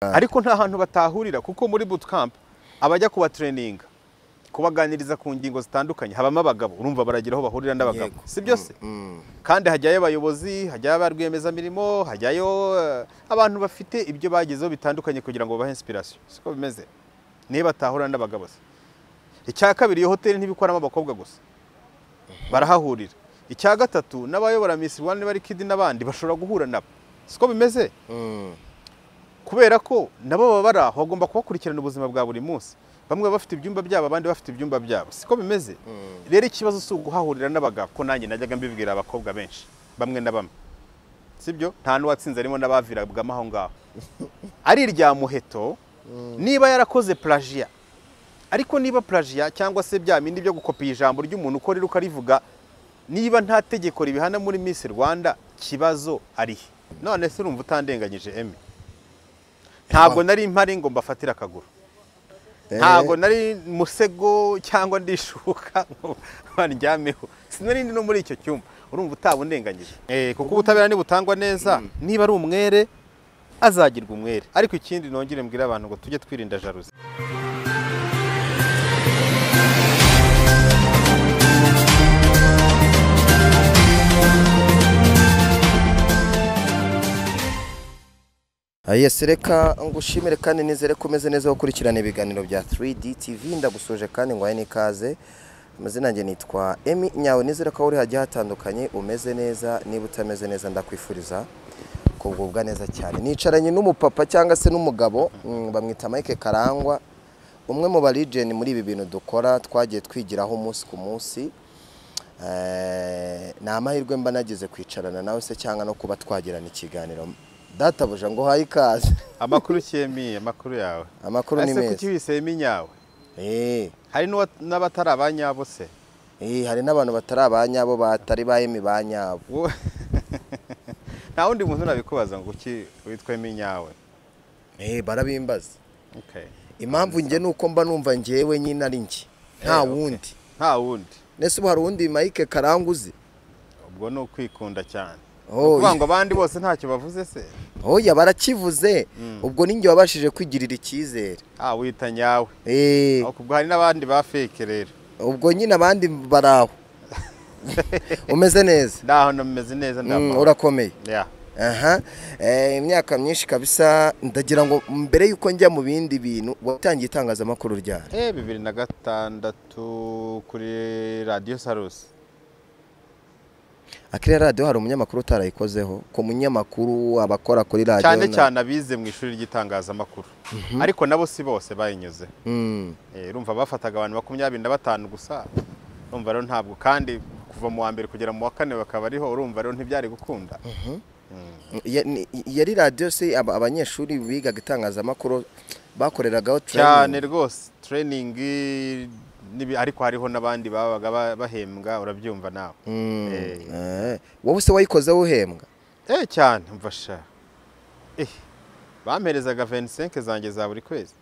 Ariko nta hantu batahurira kuko muri bootcamp abajya kuba training kubaganiriza ku ngingo zitandukanye habamo abagabo urumva baragiraho bahurira n'abagabo si byose kandi hajyaye abayobozi hajyaye abarwemeza mirimo hajyayo abantu bafite ibyo bagezeho bitandukanye kugira ngo babahe inspiration siko bimeze niba batahura n'abagabo se icya kabiri iyo hotel ntibikoramo abakobwa gusa barahahurira icya gatatu n'abayobora Miss Rwanda bari Kid n'abandi bashobora guhura nabo siko bimeze kubera ko nabo babara bagomba kubakurikirana ubuzima bwa buri munsi bamwe bafite ibyumba byabo abandi bafite ibyumba byabo siko bimeze rero ikibazo cy'uguhahurira n'abagabo ko nanjye najyaga mbibwira abakobwa benshi bamwe na bamwe sibyo nta n'uwo atsinze arimo nabavira bwa maho ngaho ari irya Muheto niba yarakoze plagiat ariko niba plagiat cyangwa se byamindi byo gukopiya ijambo ry'umuntu uko riruka rivuga niba nta tegeko ribihana muri Miss Rwanda kibazo ari none se urumva utandenganyije emi ntago nari impari ngo mbafatira akaguru ntago nari musego cyangwa ndishuka banjyameho sinari ndi no muri icyo cyumba urumva utabundenganyije kuko ubutabera ni butangwa neza niba ari umwere azagirwa umwere ariko ikindi nongire mbwira abantu ngo tujye twirinda jaruzi Yesereka ngushimire kandi nizere kumeze neza gukurikirana ibiganiro bya 3D TV ndagusoje kandi ngwaye nikaze amazina yanjye nitwa Emi nyawe nizere ko uri hajya hatandukanye umeze neza niba utameze neza ndakwifuriza kugubwa neza cyane nicaranye n'umupapa cyangwa se n'umugabo bamwita Mike Karangwa umwe mu baligeni muri ibi bintu dukora twagiye twigiraho umunsi ku munsi na amahirwe mba nagize kwicarana nawe se cyangwa no kuba twagirana ikiganiro data buja ngo hayi kaze amakuru cyemi amakuru yawe amakuru ni meza ese kucyise minyawe hari n'abatari abanyabo se hari n'abantu batari abanyabo batari bayemi banyabo nta undi muntu nabikubaza ngo uki witwe minyawe barabimbaza okay impamvu nge nuko mba numva ngewe nyine ari nge nta wundi nese ubu hari undi Mike Karanguzi ubwo no kwikunda cyane Kubango abandi bose ntacyo bavuze se oya barakivuze ubwo ninjye wabashije kwigirira ikizere wita nyawe ubwo hari nabandi ba fake rero ubwo nyine abandi baraho umeze neza ndaho numeze neza ndabwo urakomeye imyaka myinshi kabisa ndagira ngo mbere yuko njya mu bindi bintu watangiye itangazamakuru ryari 2006 kuri Radio Salus Akira radio hari umunyamakuru utarayikozeho ko munyamakuru abakora kuri radio cyane abize mu ishuri ry'itangazamakuru ariko nabo si bose bayinyuze urumva bafataga abantu 25 gusa urumva rero ntabwo kandi kuva mu wa mbere kugera mu wa kane bakaba ariho urumva rero ntibyari gukunda yari radio se abanyeshuri bigaga itangazamakuru bakoreragaho cyane rwose training ariko hariho nabandi babaga bahembwa urabyumva nawe wowe se wayikoze uhembwa cyane mfasha bamperezaga 25 zanjye za buri kwezi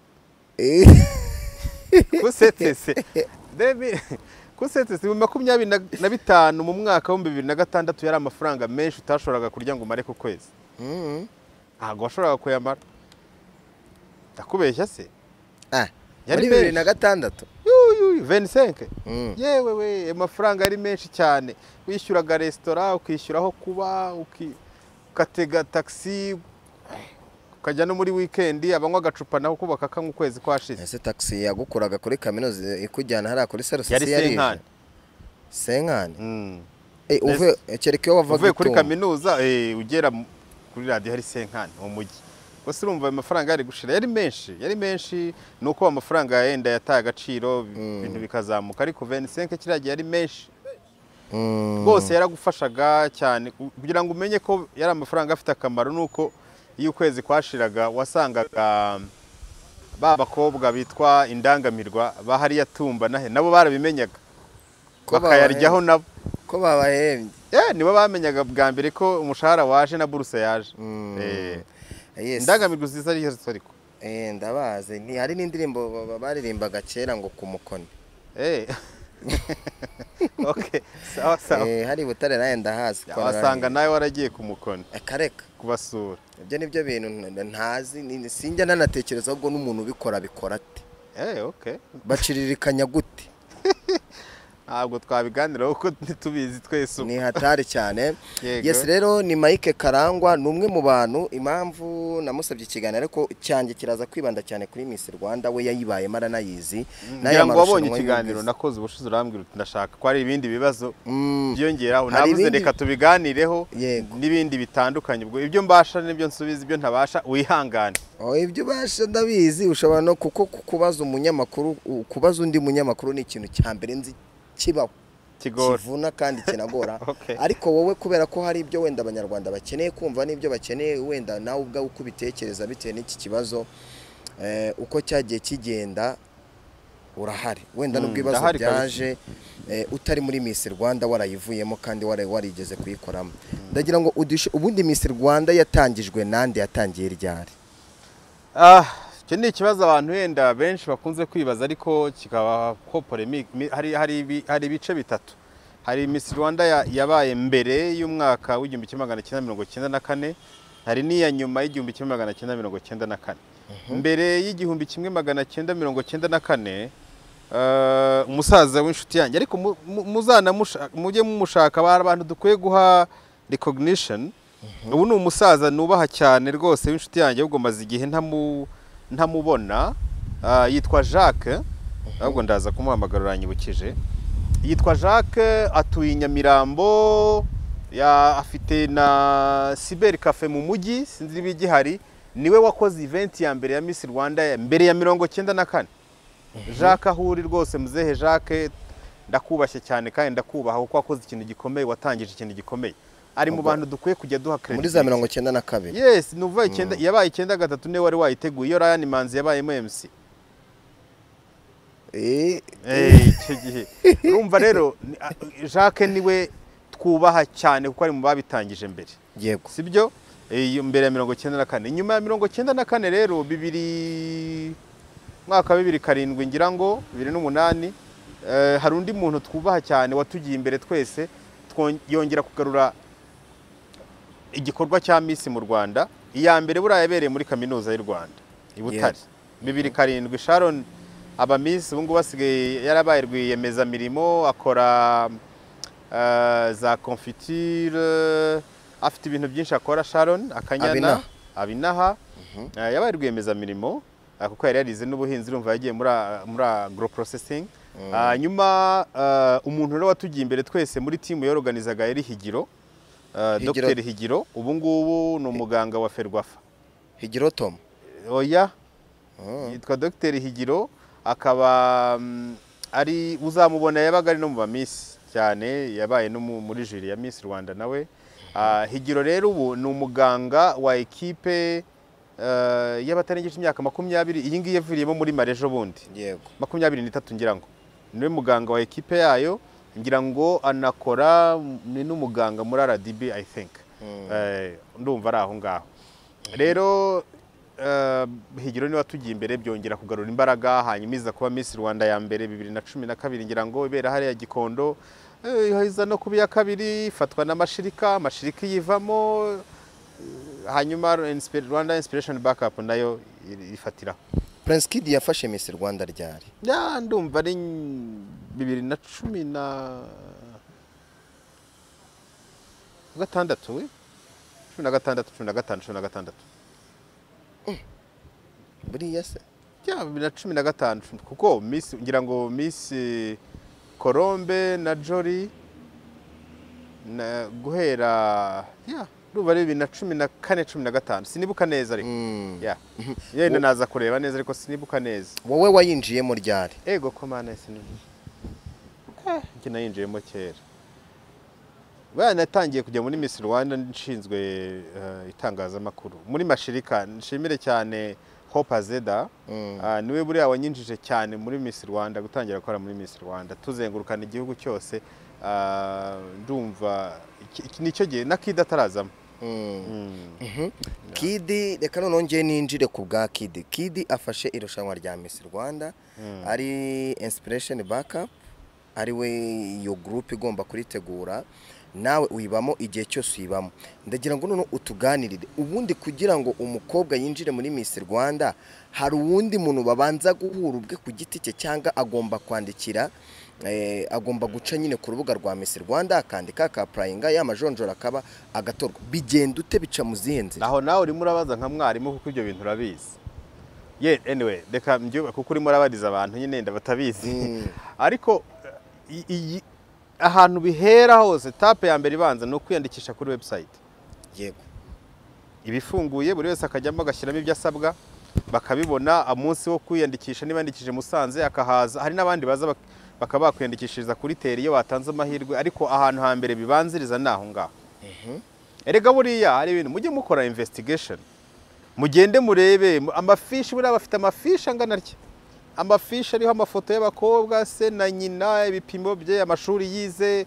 kusetetse 25 mu mwaka wa 2006 yari amafaranga menshi utashoboraga kurya ngo umare ku kwezi ntabwo washoboraga kuyamara ndakubeshya se yari 2006 25 yewe we amafaranga ari menshi cyane wishyuraga restaurant ukishyuraho kuba ukatega taxi ukajya no muri weekend abanywa gacupa naho kubaka kangu kwezi kwashize ese taxi yagukuraga kuri kaminuza ikujyana hari kuri serosisi yari senkane uve cyerekeyo wavaga kuri kaminuza ugera kuri radio hari senkane mu mujyi Bose urumva amafaranga yari gushira yari menshi nuko amafaranga yenda yataye agaciro ibintu bikazamuka ariko 25 kiragiye yari menshi bose yaragufashaga cyane kugira ngo umenye ko yari amafaranga afite akamaro nuko iyo kwezi kwashiraga wasangaga babakobwa bitwa indangamirwa bahari yatumba nahe nabo barabimenyaga bakayaryaho nabo ko babahembye nibo bamenyaga bwa mbere ko umushahara waje na buruse yaje Indangamirwa ziza ari historiko ndabaze ni hari n'indirimbo baririmbaga kera ngo kumukoni Okay, sawa sawa. Hari butare naenda hasi kwa wasanga nawe waragiye kumukona. Akareka kubasura. Ibyo nibyo bintu ntazi sinjya nanatekereza ahubwo n'umuntu ubikora bikora ate. Okay. Baciririkanya gute? Ntabwo twabiganira uko ntitubizi twese uko. Ni hatari cyane. Yes rero ni Mike Karangwa numwe mu bantu impamvu namusabye ikiganiro ariko cyange kiraza kwibanda cyane kuri Miss Rwanda we yayibaye mara nayizi. Naye wabonye ikiganiro nakoze ubushize urambwira uti ndashaka ko ari ibindi bibazo byongeraho nabuze reka tubiganireho nibindi bitandukanye ubwo ibyo mbasha nibyo nsubiza ibyo ntabasha uyihangane. Ibyo basha ndabizi ushobora no kuko kubaza umunyamakuru kubaza undi munyamakuru ni ikintu cyambere nzi kibaho kivuna kandi kinagora ariko wowe kubera ko hari ibyo wenda abanyarwanda bakeneye kumva n'ibyo bakeneye wenda nawe ubwawe kubitekereza bitewe n'iki kibazo uko cyagiye kigenda urahari wenda n'ubwibazo byaje utari muri Miss Rwanda warayivuyemo kandi warigeze kuyikoramo ndagira ngo ubundi Miss Rwanda yatangijwe nande yatangiye ryari cyo ni kibazo abantu wenda benshi bakunze kwibaza ariko kikaba ko polemic hari bice bitatu hari Miss Rwanda yabaye mbere y'umwaka w'1994 hari ni ya nyuma y'1994 mbere y'1994 umusaza w'inshuti yanjye ariko muzana mujye mumushaka abantu dukwiye guha recognition ubu ni umusaza nubaha cyane rwose w'inshuti yanjye ubwo maze igihe ntamubona yitwa Jacques ahubwo ndaza kumuhamagaruranye bukije yitwa Jacques atuye Nyamirambo afite na cyber cafe mu mujyi sinzi ibigihari niwe wakoze event ya mbere ya Miss Rwanda mbere ya 94 Jacques ahuri rwose muzehe Jacques ndakubashye cyane kandi ndakubaha kuko wakoze ikintu gikomeye watangije ikintu gikomeye ari mu bantu dukwiye kujya duha credit muri za 92 yes nuva 9 yabaye 93 ne wari wayiteguye yo Ryan Manzi yabaye MC icyo gihe urumva rero Jacques niwe twubaha cyane kuko ari mu babitangije mbere yego sibyo mbere ya 94 nyuma ya 94 rero bibiri mwaka 2007 Girango 2008 hari undi muntu twubaha cyane watugiye imbere twese twongera kugarura igikorwa cya Miss mu Rwanda iya mbere burayabereye muri kaminuza y'u Rwanda ibutari 2007 Sharon aba Miss ubu ngo basigaye yarabaye rwiyemeza mirimo akora za confitire afite ibintu byinshi akora Sharon akanyana abinaha yabaye rwiyemeza mirimo kuko yari yarize n'ubuhinzi urumva yagiye muri agro processing nyuma umuntu rero watugiye imbere twese muri team yorganizaga yari Higiro Dr. Higiro ubu ngubu ni umuganga wa Ferwafa Higiro Tom oya yitwa Dr. Higiro akaba ari uzamubona yabaga ari no mu Miss cyane yabaye no muri jury ya Miss Rwanda nawe Higiro rero ubu ni umuganga wa equipe y'abatarengeje imyaka 20 iyi ngiye yaviriyemo muri Marejo bundi yego 23 Girango niwe muganga wa equipe yayo Girango anakora ni n'umuganga Murara DB I think ndumva araho ngaho rero Higiro ni watugiye imbere byongera kugarura imbaraga hanyuma iza kuba Miss Rwanda ya mbere 2012 Girango ibera hari ya Gikondo iza no kuba ya kabiri fatwa n'amashirika yivamo hanyuma Rwanda Inspiration Backup nayo ifatira Prince Kid yafashe Miss Rwanda ryari ndumva ari 2016 buri yase ya 2016 kuko Miss ngira ngo Miss Colombe na Jolly na guhera ya ndumva ari 2014 2015 sinibuka neza ariko ya yenda naza kureba neza ariko sinibuka neza wowe wayinjiye mu ryari ego komana sinibuka kina yinjiyemo kera bana natangiye kujya muri Miss Rwanda nshinzwe itangazamakuru muri mashirika nshimire cyane Hope Azeda niwe buri abanyinjije cyane muri Miss Rwanda gutangira gukora muri Miss Rwanda tuzengurukana igihugu cyose ndumva iki nicyo gihe nakidatarazamo Kidi reka nongeye ninjire ku bwa Kidi Kidi afashe irushanwa rya Miss Rwanda ari Inspiration Backup ari we iyo group igomba kuritegura nawe uyibamo igihe cyose uyibamo. Ndagira ngo none utuganirire ubundi kugira ngo umukobwa yinjire muri Miss Rwanda hari uwundi muntu babanza guhura ubwe ku giti cye cyangwa agomba kwandikira agomba guca nyine ku rubuga rwa Miss Rwanda akandika ka prayinga ya majonjora kaba agatorwa bigenda ute bica muzihenze naho nawe uri murabaza nka mwarimu kuko ibyo bintu urabizi. Yeah, anyway deka mbyuba kuko uri murabadiza abantu nyine ndabatabizi ariko ahantu bihera hose tape ya mbere ibanza no kwiyandikisha kuri website. Yego ibifunguye buri wese akajyamo agashyiramo ibyo asabwa bakabibona amunsi wo kwiyandikisha nibandikije Musanze akahaza hari nabandi baza bakaba kwiyandikishiriza kuri teri iyo batanze amahirwe ariko ahantu hambere bibanziriza naho ngaho. Erega buriya hari ibintu mujye mukora investigation mugende murebe amafishi buriya bafite amafishi angana rye amafishi ariho amafoto y'abakobwa se na nyina ibipimo bye amashuri yize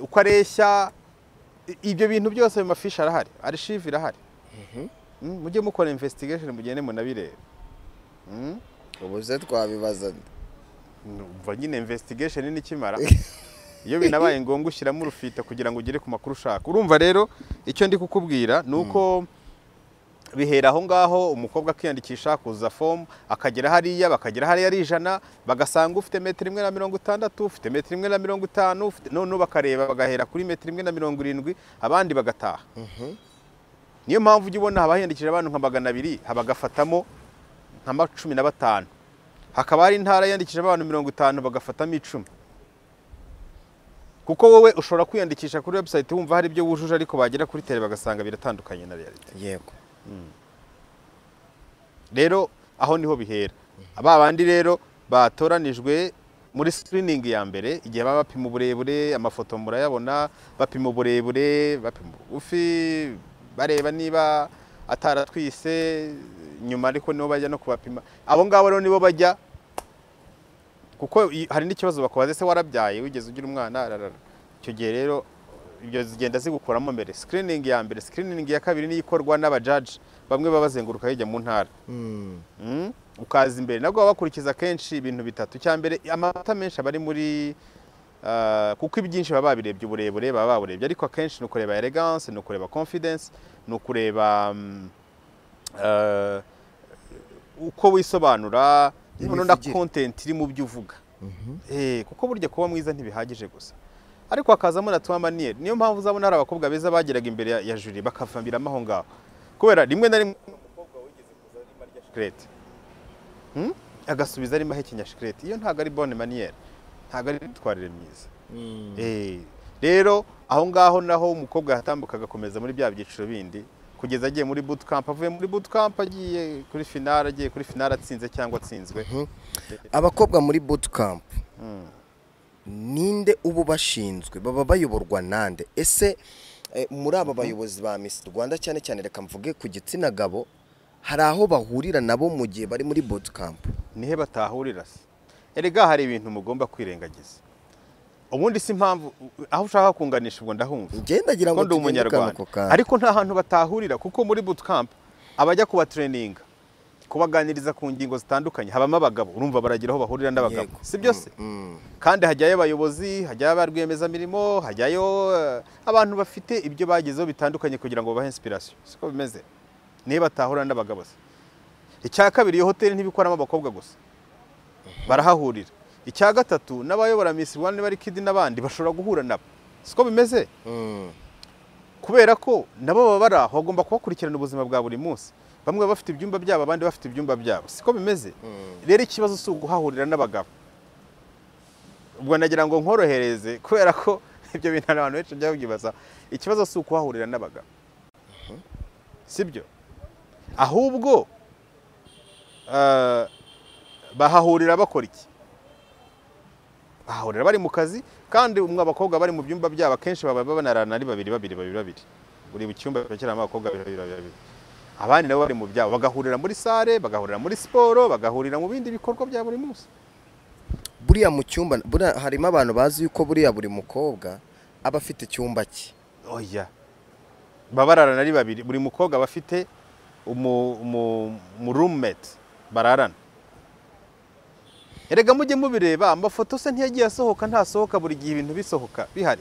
uko areshya ibyo bintu byose mu mafishi arahari archive irahari. Mujye mukora investigation mugende munabirebe. Ubuze twabibaza umva nyine investigation ni kimara iyo binabaye ngongo ushyiramo urufita kugira ngo ugire ku makuru ushaka. Urumva rero icyo ndi kukubwira nuko bihera aho ngaho umukobwa akiyandikisha kuza form akagera hariya bakagera hariya ari ijana bagasanga ufite metero 1.60 ufite metero 1.50 ufite none bakareba bagahera kuri metero 1.70 abandi bagataha. Niyo mpamvu ujye ubona abahiyandikije abantu nka 200 habagafatamo nka 15 hakaba hari intara yandikije abantu 50 bagafatamo 10 kuko wowe ushobora kwiyandikisha kuri website wumva hari byo wujuje ariko bagera kuri tele bagasanga biratandukanye na reality. Yego rero aho niho bihera ababandi rero batoranijwe muri screening ya mbere igihe baba bapima uburebure amafoto murayabona bapima uburebure bapima ufi bareba niba ataratwise nyuma ariko nibo bajya no kubapima abo ngabo rero nibo bajya kuko hari n'ikibazo bakobaze se warabyaye ugeze ugira umwana ararara cyo gihe rero ibyo zigenda zigukuramo mbere screening ya mbere screening ya kabiri ni ikorwa n'abajudge bamwe babazenguruka hijya mu ntara ukaza imbere nabwo babakurikiza kenshi ibintu bitatu cyambere amata menshi abari muri kuko ibyinshi baba birebye uburebure baba baburebye ariko kenshi no kureba elegance no kureba confidence no kureba uko wisobanura niba na content iri mu byo uvuga kuko burya kuba mwiza ntibihagije gusa ariko akazamo natwa maniere niyo mpamvu uzabona ari abakobwa beza bageraga imbere ya juri bakavambira amaho ngaho kubera rimwe na rimwe umukobwa wigeze kuza ari marya secrete agasubiza ari mahekenya secrete iyo ntago ari bonne maniere ntago ari twitwarire myiza. Rero aho ngaho naho umukobwa yatambukaga komeza muri bya byiciro bindi kugeza agiye muri boot camp avuye muri boot camp agiye kuri finale atsinze cyangwa atsinzwe. Abakobwa muri boot camp ninde ubu bashinzwe baba bayoborwa nande ese muri aba bayobozi ba Miss Rwanda cyane cyane reka mvuge ku gitsina gabo hari aho bahurira nabo mu gihe bari muri boot camp nihe batahurira se erega hari ibintu mugomba kwirengagiza ubundi si impamvu aho ushaka kunganisha ubwo ndahumva ngenda gira ngo umunyarwanda ariko nta hantu batahurira kuko muri boot camp abajya kuba training kubaganiriza ku ngingo zitandukanye habamo abagabo urumva baragiraho bahurira n'abagabo si byose kandi hajyayo abayobozi hajyayo abarwemeza mirimo hajyayo abantu bafite ibyo bagezeho bitandukanye kugira ngo babahe inspiration siko bimeze niba batahura n'abagabo se icyakabiri iyo hoteli ntibikoramo abakobwa gusa barahahurira icya gatatu n'abayobora Miss Rwanda bari Kid nabandi bashobora guhura nabo siko bimeze kubera ko nabo babara bagomba kubakurikirana ubuzima bwa buri munsi bamwe bafite ibyumba byabo abandi bafite ibyumba byabo siko bimeze rero ikibazo cy'uguhahurira n'abagabo ubwo nagira ngo nkorohereze kubera ko ibyo bintu abantu benshi bajya bibaza ikibazo cy'uguhahurira n'abagabo sibyo ahubwo bahahurira bakora iki bahahurira bari mu kazi kandi umwe abakobwa bari mu byumba byabo kenshi baba banarana ari babiri buri cyumba cyakiramo abakobwa babiri abandi nabo bari mu byabo bagahurira muri sale bagahurira muri siporo bagahurira mu bindi bikorwa bya buri munsi buriya mu cyumba harimo abantu bazi yuko buriya buri mukobwa aba afite icyumba cye oya babararana ari babiri buri mukobwa aba afite mu roommate bararana Erega mujye mubireba amafoto se ntiyagiye asohoka nta sohoka buri gihe ibintu bisohoka bihari.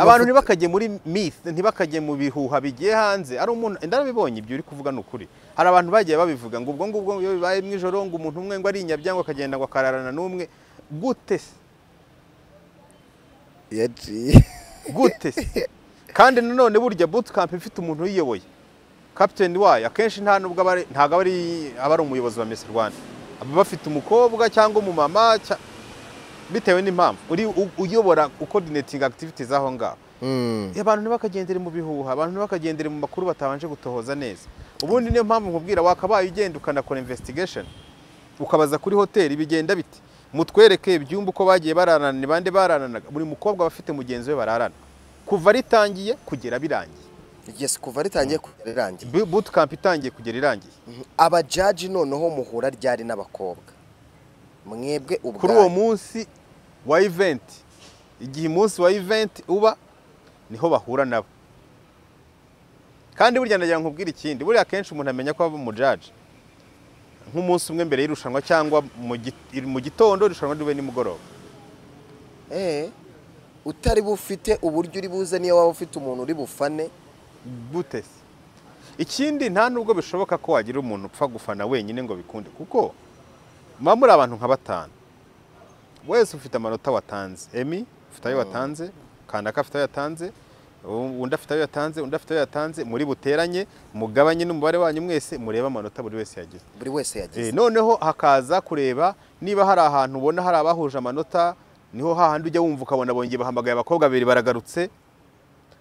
Abantu ntibakajye muri myth, ntibakajye mu bihuha bigiye hanze. Ari umuntu ndarabibonye ibyo uri kuvuga n'ukuri. Hari abantu bagiye babivuga ngo ubwo yo bibaye mwijoro ngo umuntu umwe ngo ari inyabyango akagenda ngo akararana n'umwe gute se. Gute se. Kandi none burya boot camp ifite umuntu uyiyoboye. Captain wayo akenshi nta nubwo abari ntago abari umuyobozi wa Miss Rwanda. Bafite umukobwa cyangwa umumama bitewe n'impamvu uri uyobora coordinating activities aho ngaho abantu bakagendera mu bihuha abantu bakagendera mu makuru batabanje gutohoza neza ubundi niyo mpamvu nkubwira wakabaye ugenda ukanakora investigation ukabaza kuri hoteli bigenda biti mutwereke ibyumba uko bagiye bararana ni bande barananaga buri mukobwa bafite mugenzi we bararana kuva ritangiye kugera birangiye. Yes, kuva ritangiye kugererangiye. Boot camp itangiye kugererangiye. Aba judge noneho muhura ryari n'abakobwa. Mwebwe ubwa kuri uwo munsi wa event. Igihe munsi wa event uba niho bahura nabo. Kandi burya ndagira nkubwira ikindi, buri akenshi umuntu amenya ko aba mu judge. Nk'umunsi umwe mbere y'irushanwa cyangwa mu gitondo irushanwa dube ni mugoroba. Utari bufite uburyo uri buze niyo waba ufite umuntu uri bufane. Gutes. Ikindi nta nubwo bishoboka ko wagira umuntu upfa gufana wenyine ngo bikunde kuko mamura abantu nka batanu. Wese ufite amanota watanze. Emi ufite ayo watanze, Kandaka ufite ayo yatanze, undi afite ayo yatanze, undi afite ayo yatanze, muri buteranye mugabanye n'umubare wanyu mwese mureba amanota buri wese yagize. Buri wese yagize. Noneho hakaza kureba niba hari ahantu ubona hari abahuje amanota niho hahandi ujya wumva ukabona bongeye bahamagaye abakobwa babiri baragarutse.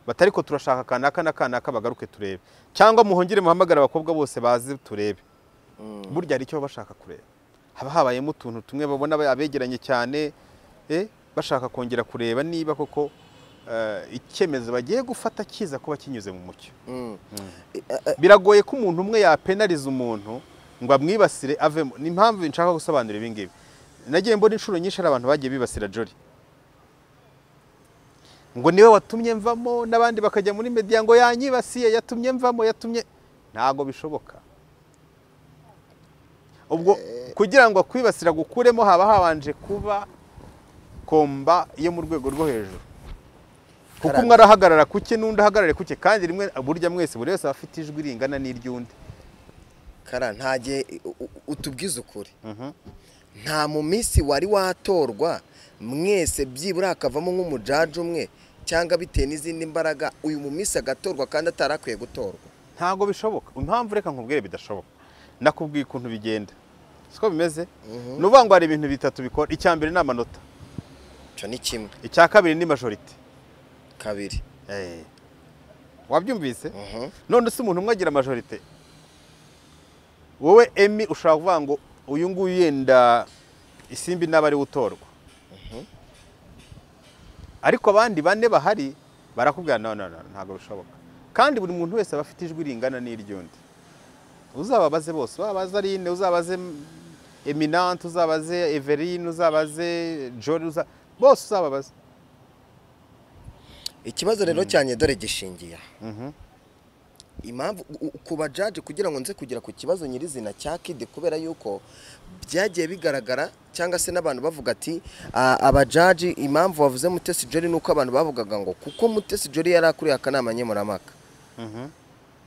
Batariko turashaka kanaka bagaruke turebe cyangwa muhongere muhamagara abakobwa bose bazi turebe burya ari cyo bashaka kureba haba habayemo utuntu tumwe babona abegeranye cyane bashaka kongera kureba niba koko icyemezo bagiye gufata kiza kuba kinyuze mu mucyo biragoye ko umuntu umwe ya penalize umuntu ngo amwibasire avemo ni impamvu nshaka gusobanura ibi ngibi nagiye mbona inshuro nyinshi abantu bagiye bibasira Jolly ngo niwe watumye mvamo nabandi bakajya muri media ngo yanyibasiye yatumye mvamo yatumye ntago bishoboka ubwo kugira ngo kwibasira gukuremo haba habanje kuba komba yo mu rwego rwo hejuru kuko umwe arahagarara kuke n'undi ahagarare kuke kandi rimwe burya mwese buri wese afite ijwi ringana n'iryundi kara ntaje utubwiza ukuri nta mu minsi wari watorwa mwese byibura akavamo nk'umujaji umwe cyangwa bitewe n'izindi imbaraga uyu mu minsi agatorwa kandi atarakwiye gutorwa ntago bishoboka impamvu reka nkubwire bidashoboka nakubwiye ikintu bigenda siko bimeze nuvuga ngo ari ibintu bitatu bikora icyambere n'amanota cyo ni kimwe icya kabiri ni majority kabiri wabyumvise none se umuntu umwe agira majority wowe Emi ushaka kuvuga ngo uyu nguyu yenda isimbi n'abari utorwa ariko abandi bane bahari barakubwira no ntago bishoboka kandi buri muntu wese abafite ijwi ringana n'iryundi uzababaze bose babaza ari ine uzabaze Eminante uzabaze Everine uzabaze Jolly bose uzababaze ikibazo rero cyanye dore gishingiye impamvu kuba judge kugira ngo nze kugera ku kibazo nyirizina cya Kid kubera yuko byagiye bigaragara cyangwa se n'abantu bavuga ati aba judge impamvu wavuze Mutesi Jolly nuko abantu bavugaga ngo kuko Mutesi Jolly yarakuriye akanama nkemuramaka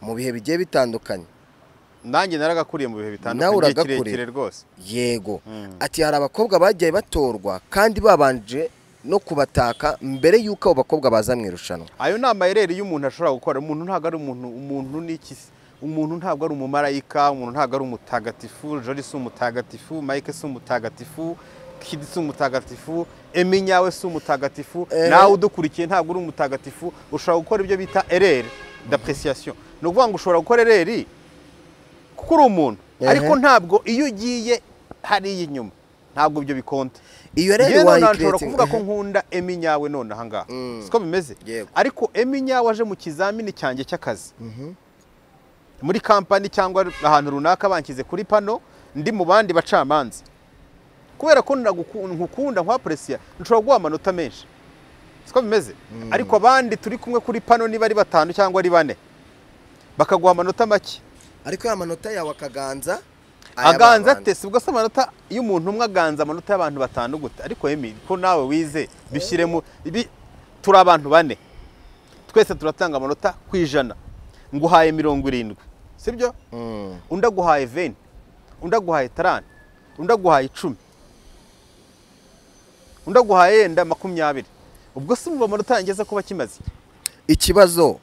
mu bihe bigiye bitandukanye nanjye naragakuriye mu bihe bitandukanye kirekire rwose yego ati hari abakobwa bagiye batorwa kandi babanje no kubataka mbere yuko abo bakobwa baza mu irushanwa ayo nama yereri y'umuntu ashobora gukora umuntu ntago ari umuntu niki umuntu ntago ari umumarayika umuntu ntago ari umutagatifu Jolly si umutagatifu Mike si umutagatifu Kid si umutagatifu Eminyawe si umutagatifu nawe udukurikiye ntago ari umutagatifu ushobora gukora ibyo bita erreur d'appréciation no kuvuga ngo ushobora gukora erreur kuko uri umuntu ariko ntabwo iyo ugiye hari inyuma ntabwo ibyo bikonta iyo rero wanashobora kuvuga ko nkunda Eminyawe none aha ngaha siko bimeze ariko Eminyawe aje mu kizamini cyanjye cy'akazi muri kampani cyangwa ahantu runaka bankize kuri pano ndi mu bandi bacamanza kubera ko nkukunda nkwapresiya nshobora guha amanota menshi siko bimeze ariko abandi turi kumwe kuri pano niba ari batanu cyangwa ari bane bakaguha amanota make ariko ya manota yawe akaganza aganza ate sibwo se amanota y'umuntu umwe aganza amanota y'abantu batanu gute ariko yemi ko nawe wize bishiremo ibi turi abantu bane twese turatanga amanota kwijana nguhaye 70 sibyo undaguhaye 20 undaguhaye 30 undaguhaye 10 undaguhaye yenda 20 ubwo se umva amanota yangeze kuba kimaze ikibazo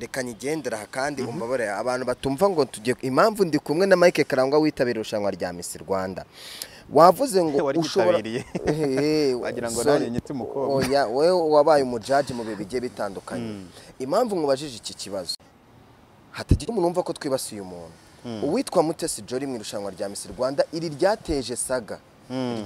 reka nyigendera kandi umbabare abantu batumva ngo tujye impamvu ndi kumwe na Mike Karangwa witabira irushanwa rya Miss Rwanda wavuze ngo ushobora wagira ngo nari nyiti mukobwa oya wewe wabaye umujaji mu bibige bitandukanye impamvu ngubajije iki kibazo hatagira umuntu umva ko twibasiye umuntu uwitwa Mutesi Jolly mu irushanwa rya Miss Rwanda iri ryateje saga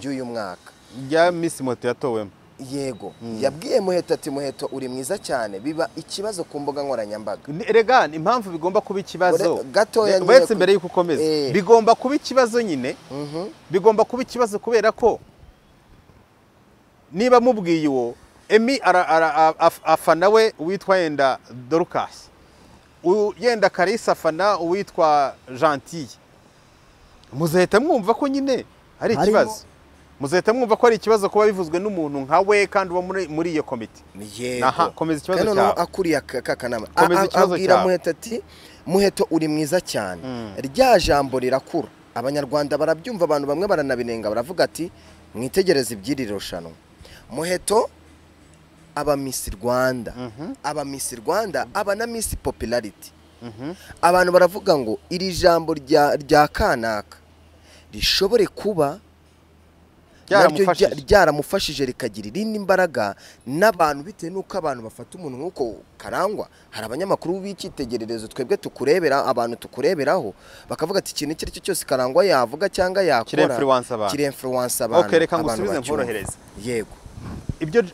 ry'uyu mwaka rya Miss Moto yatowemo yego yabwiye Muheto ati Muheto uri mwiza cyane biba ikibazo ku mbuga nkoranyambaga rega impamvu bigomba kuba ikibazo bwetse imbere y'uko ukomeza bigomba kuba ikibazo nyine bigomba kuba ikibazo kubera ko niba mubwiye uwo emi afana we witwa yenda Dorcas yenda Karisa afana witwa Gentil muzahita mwumva ko nyine hari ikibazo muzahita mwumva ko ari ikibazo kuba bivuzwe n'umuntu nka we kandi uba muri iyo komite naha komeza ikibazo cyawe akuriya kakanama abwira Muheto ati Muheto uri mwiza cyane rya jambo rirakura abanyarwanda barabyumva abantu bamwe baranabinenga baravuga ati mwitegereze ibyiri rushanwa Muheto aba Miss Rwanda aba na Miss Popularity abantu baravuga ngo iri jambo rya kanaka rishobore kuba ryaramufashije rikagira irindi imbaraga n'abantu bitewe n'uko abantu bafata umuntu nk'uko Karangwa hari abanyamakuru b'icyitegererezo twebwe tukurebera abantu tukureberaho bakavuga ati ikintu icyo cyose Karangwa yavuga cyangwa yakora kire influence abantu okay reka ngusubize mvorohereza yego ibyo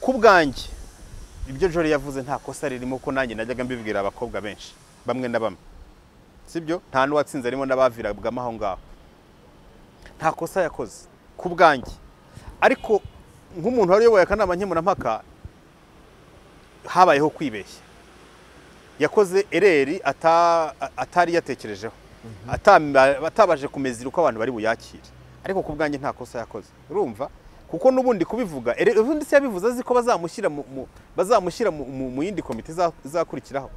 kubwange ibyo Jolly yavuze nta kosa ririmo ko nanjye najyaga mbibwira abakobwa benshi bamwe na bamwe sibyo nta n'uwatsinze arimo n'abaviraga amaho ngaho nta kosa yakoze kubwange ariko nk'umuntu ariyoboye akanama nkemurampaka habayeho kwibeshya yakoze ereri atari yatekerejeho atabaje kumezira uko abantu bari buyakire ariko kubwange nta kosa yakoze urumva kuko n'ubundi kubivuga ubundi se yabivuze azi ko bazamushyira mu yindi komite izakurikiraho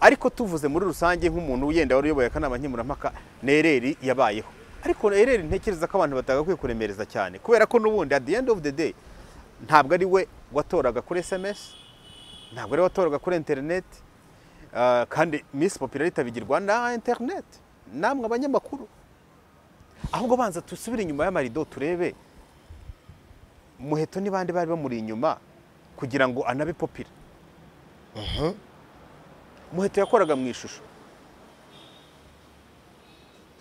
ariko tuvuze muri rusange nk'umuntu yenda wariyoboye akanama nkemurampaka n'ereri yabayeho ariko ereri ntekereza ko abantu batagakwiye kuremereza cyane kubera ko nubundi at the end of the day ntabwo ari we watoraga kuri SMS ntabwo ari watoraga kuri internet kandi Miss Popularity bigirwa na internet namwe abanyamakuru ahubwo banza tusubire inyuma ya Marejo turebe Muheto nibande bari bamuri inyuma kugira ngo anabe popular Muheto yakoraga mu ishusho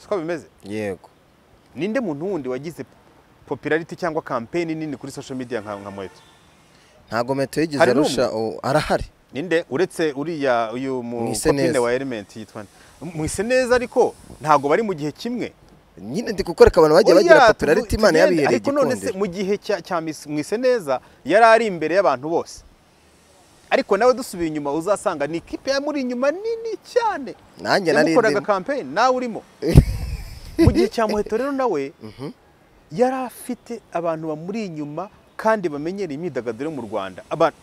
siko bimeze yego ninde muntu wundi wagize popularity cyangwa campaign nini kuri social media nka Muheto ntago Muheto yigize rusha arahari ninde uretse uriya uyu mukopine wa element yitwa mwise neza ariko ntago bari mu gihe kimwe nyine ndi gukoreka abantu bagiye bagira popularity imana yabihereye ariko none se mu gihe cya mwise neza yarari imbere y'abantu bose ariko nawe dusubiye inyuma uzasanga ni kipe ya muri inyuma nini cyane nanjye narindi ukoraga campaign na urimo mu gihe cya Muheto rero nawe yarafite abantu bamuri inyuma kandi bamenyera imyidagaduro mu Rwanda abantu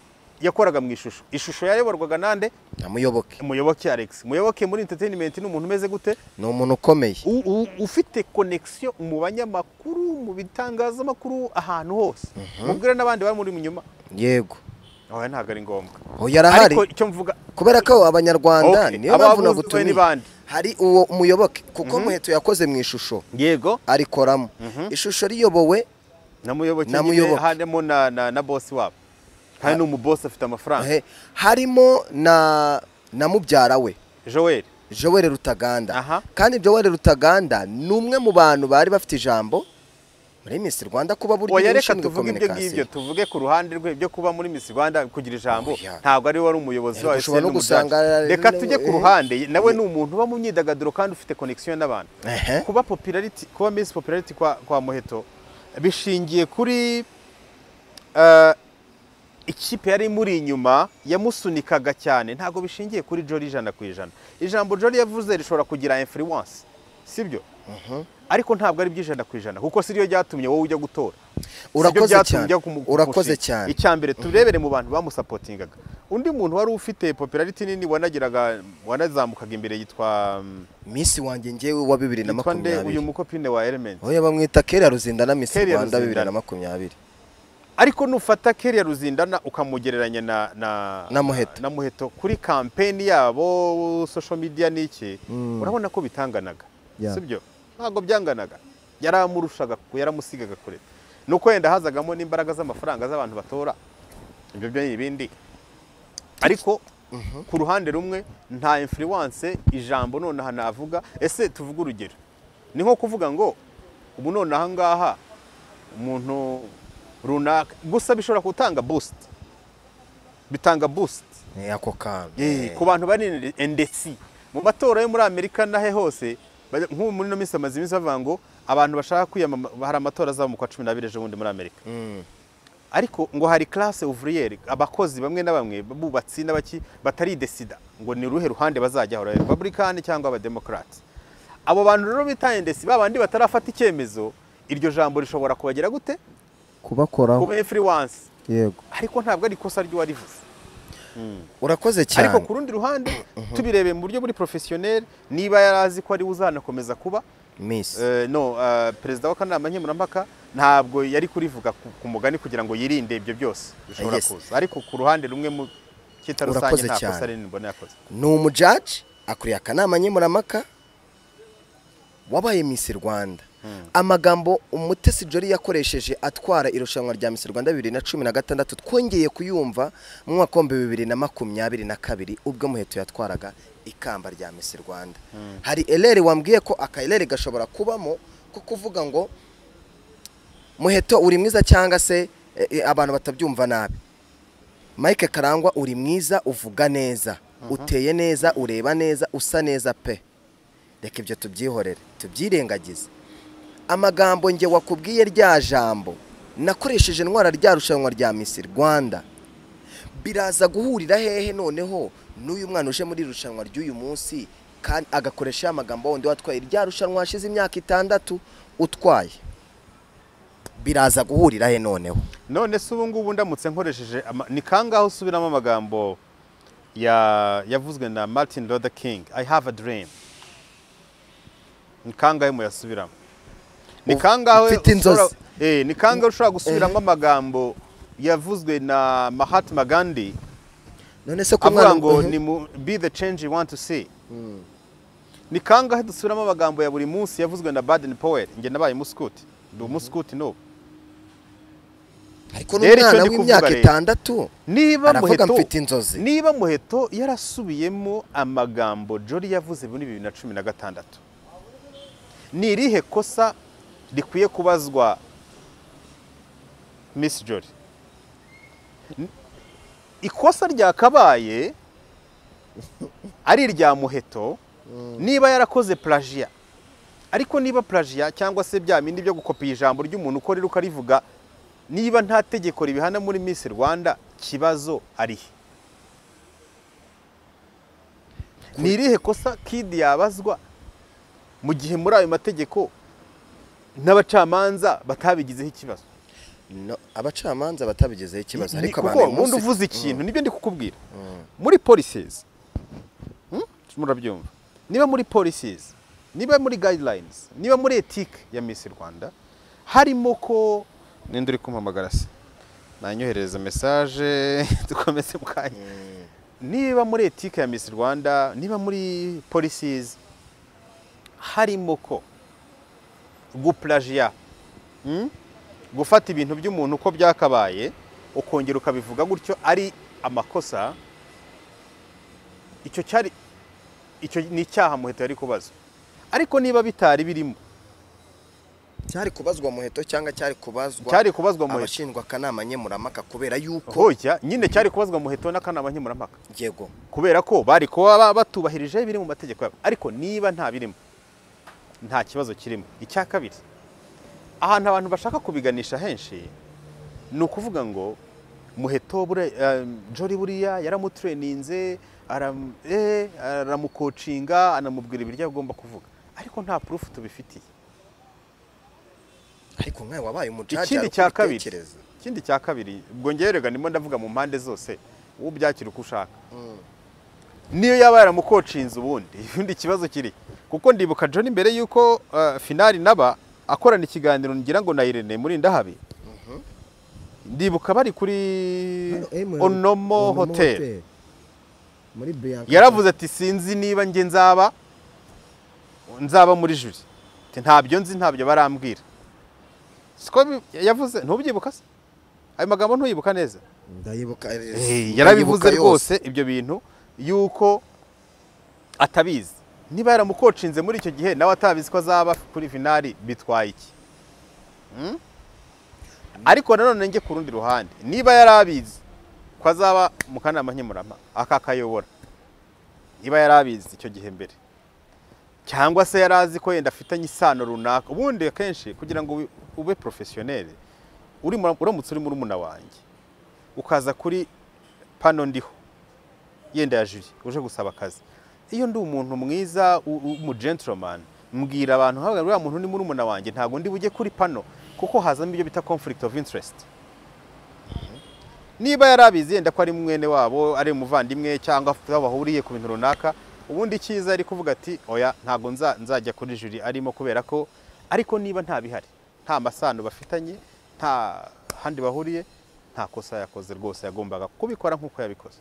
yakoraga mu ishusho yareborwaga nande na Muyoboke Alex Muyoboke muri entertainment n'umuntu umeze gute ni umuntu ukomeye ufite connection mu banyamakuru mu bitangazamakuru ahantu hose mubwira n'abandi bari muri inyuma yego oya ntago ari ngombwa ariko icyo mvuga kubera ko abanyarwanda niyo bavuna gutumira hari uwo Muyoboke kuko Muheto yakoze mu ishusho yego arikoramo ishusho riyobowe na Muyoboke harimo na boss wabo hari no mu boss afite amafaranga harimo na mubyara we Joel Rutaganda kandi Joel Rutaganda numwe mu bantu bari bafite ijambo muri Miss Rwanda kuba buri gishinzwe communication tuvuge ku ruhande rwe byo kuba muri Miss Rwanda kugira ijambo ntabwo ari wari umuyobozi wawe reka tujye ku ruhande nawe ni umuntu uba mu myidagaduro kandi ufite connection n'abantu kuba Miss Popularity kwa Muheto bishingiye kuri ikipe yari muri inyuma yamusunikaga cyane ntago bishingiye kuri Jolly 100%. Ijambo Jolly yavuze rishobora kugira influence, sibyo? Ariko ntabwo ari byijana kwijana kuko siriyo ryatumye wowe ujya gutora. Urakoze cyane. Icyambere turebere mu bantu bamusupportingaga. Undi muntu wari ufite popularity nini wanagiraga wanazamukaga imbere yitwa Miss wanjye ngewe wa 2022. Uyu mukopine wa Element. Oya bamwita Kera Ruzindana Miss Rwanda 2022. Ariko nufata Kera Ruzindana ukamugereranya na Muheto. Na Muheto kuri campaign yabo social media niki urabona ko bitanganaga. Sibyo? Ntago byanganaga. Yaramurushaga yaramusigaga kure. Nuko yenda hazagamo n'imbaraga z'amafaranga z'abantu batora. Ibyo byo nibindi. Ariko ku ruhande rumwe nta influence ijambo none hanavuga. Ese tuvuga urugero. Ni nko kuvuga ngo ubu none aha ngaha umuntu runaka gusa bishobora kutanga boost. Bitanga boost. Yako kandi. Ku bantu bari NDC mu matora yo muri Amerika nahe hose. Nk'ubu muri no minsi amazi iminsi avuga ngo abantu bashaka kwiyamama hari amatora azaba mu kwa 12 ejo bundi muri Amerika. Ariko ngo hari classe ouvrière abakozi bamwe na bamwe bubatsi n'abaki batari decida ngo ni ruhe ruhande bazajya hora Republican cyangwa aba Democrat. Abo bantu rero bitayendesi babandi batarafata icyemezo iryo jambo rishobora kubagera gute? Kubakora kuba influence. Yego. Ariko ntabwo ari kosa ryo warivuze. Urakoze cyane. Ariko ku rundi ruhande tubirebe mu buryo buri professionnel niba yarazi ko ari uzanakomeza kuba Miss President wa Kanama nkemurampaka ntabwo yari kurivuga ku mugani kugira ngo yirinde ibyo byose bishobora kuza. Ariko ku ruhande rumwe mu kitarusanye ntabwo sare nibona yakoze. Ni umujudge akuriye Kanama nkemurampaka wabaye Miss Rwanda. Amagambo Mutesi Jolly yakoresheje atwara irushanwa rya Miss Rwanda 2016 twongeye kuyumva mu mwaka 2022 ubwo Muheto yatwaraga ikamba rya Miss Rwanda. Hari eleri wambwiye ko akaeleri gashobora kubamo ko kuvuga ngo Muheto uri mwiza cyangwa se abantu batabyumva nabi. Mike Karangwa uri mwiza, uvuga neza, uteye neza, ureba neza, usa neza pe. Reka ibyo tubyihorere, tubyirengagize. Amagambo nge wakubwiye rya jambo nakoresheje ntwara rya rushanwa rya Miss Rwanda biraza guhurira hehe noneho n'uyu mwana uje muri rushanwa ry'uyu munsi kandi agakoresha amagambo wonde watwaye rya rushanwa hashize imyaka 6 utwaye biraza guhurira hehe noneho none se ubu ngubu ndamutse nkoresheje ni kangaho subiramo amagambo ya yavuzwe na Martin Luther King I have a dream ni kangaho mu yasubiramo Nikanga ushobora gusubiramo amagambo yavuzwe na Mahatma Gandhi. None se ko ngo ni be the change you want to see. Nikanga dusubiramo amagambo ya buri munsi yavuzwe na Baden Powell nge nabaye muskuti. Ndi muskuti no. Ariko n'umwana w'imyaka 6 niba Muheto yarasubiyemo amagambo Jolly yavuze muri 2016. Ni irihe kosa dikwiye kubazwa Miss Jolly. Ikosa ryakabaye ari rya Muheto niba yarakoze plagiat. Ariko niba plagiat cyangwa se byamindi byo gukopiya ijambo ry'umuntu uko riruka rivuga niba nta tegeko ribihana muri Miss Rwanda kibazo ari. Ni irihe kosa Kid yabazwa mu gihe muri ayo mategeko n'abacamanza batabigizeho ikibazo. No, abacamanza batabigizeho ikibazo ariko abantu umuntu uvuze ikintu nibyo ndi kukubwira. Muri policies. Murabyumva. Niba muri policies, niba muri guidelines, niba muri ethique ya Miss Rwanda harimo ko ninduri kumpamagara se. Nanyohereza message dukomeze mukanye. Niba muri ethique ya Miss Rwanda, niba muri policies harimo ko guplagiya gufata ibintu by'umuntu uko byakabaye ukongera ukabivuga gutyo ari amakosa icyo cyari icyo ni cyaha Muheto yari kubazwa ariko niba bitari birimo cyari kubazwa Muheto cyangwa cyari kubazwa Muheto abashinjwa Kanama nkemurampaka kubera yuko hoya nyine cyari kubazwa Muheto na Kanama nkemurampaka yego kubera ko bari ko batubahirije biri mu mategeko yabo ariko niba nta birimo nta kibazo kirimo. Icya kabiri ahantu abantu bashaka kubiganisha henshi ni ukuvuga ngo Muheto Jolly buriya yaramutraininze aramucoachinga anamubwira ibiryo agomba kuvuga ariko nta proof tubifitiye. Ariko mwe wabaye umucaca ikindi cya kabiri ubwo ngerega nimo ndavuga mu mpande zose ubyakira kushaka niyo yaba yaramucoachinze ubundi ubundi kibazo kiri kuko ndibuka John imbere yuko finali naba akorana ikiganiro Girango na Irene muri ndahabi ndibuka bari kuri Onomo Hotel muri Bianca yaravuze ati sinzi niba nge nzaba muri juri ati ntabyo nzi ntabyo barambwira siko yavuze ntubyibuka se ayo magambo ntuyibuka neza ndayibuka yarabivuze rwose ibyo bintu yuko atabizi niba yaramukocinze muri icyo gihe nawe atabizi ko azaba kuri finali bitwaye iki ariko nanone nge kurundi ruhande niba yarabizi ko azaba mukanama nkemurama akakayobora niba yarabizi icyo gihe mbere cyangwa se yarazi ko yenda afitanye isano runaka ubundi akenshi kugira ngo ube professionnel uri uramutse uri muri umuna wanjye ukaza kuri pano ndiho yenda ya juri uje gusaba akazi iyo ndi umuntu mwiza umu gentleman mbwira abantu habaga uriya muntu ni muri umuna wanjye ntago ndi buje kuri pano kuko hazamo ibyo bita conflict of interest niba yarabizi yenda ko ari mwene wabo ari muvandimwe cyangwa bahuriye ku bintu runaka ubundi cyiza ari kuvuga ati oya ntago nzajya kuri juri arimo kubera ko ariko niba nta bihari nta masano bafitanye nta handi bahuriye nta kosa yakoze rwose yagombaga kubikora nkuko yabikoze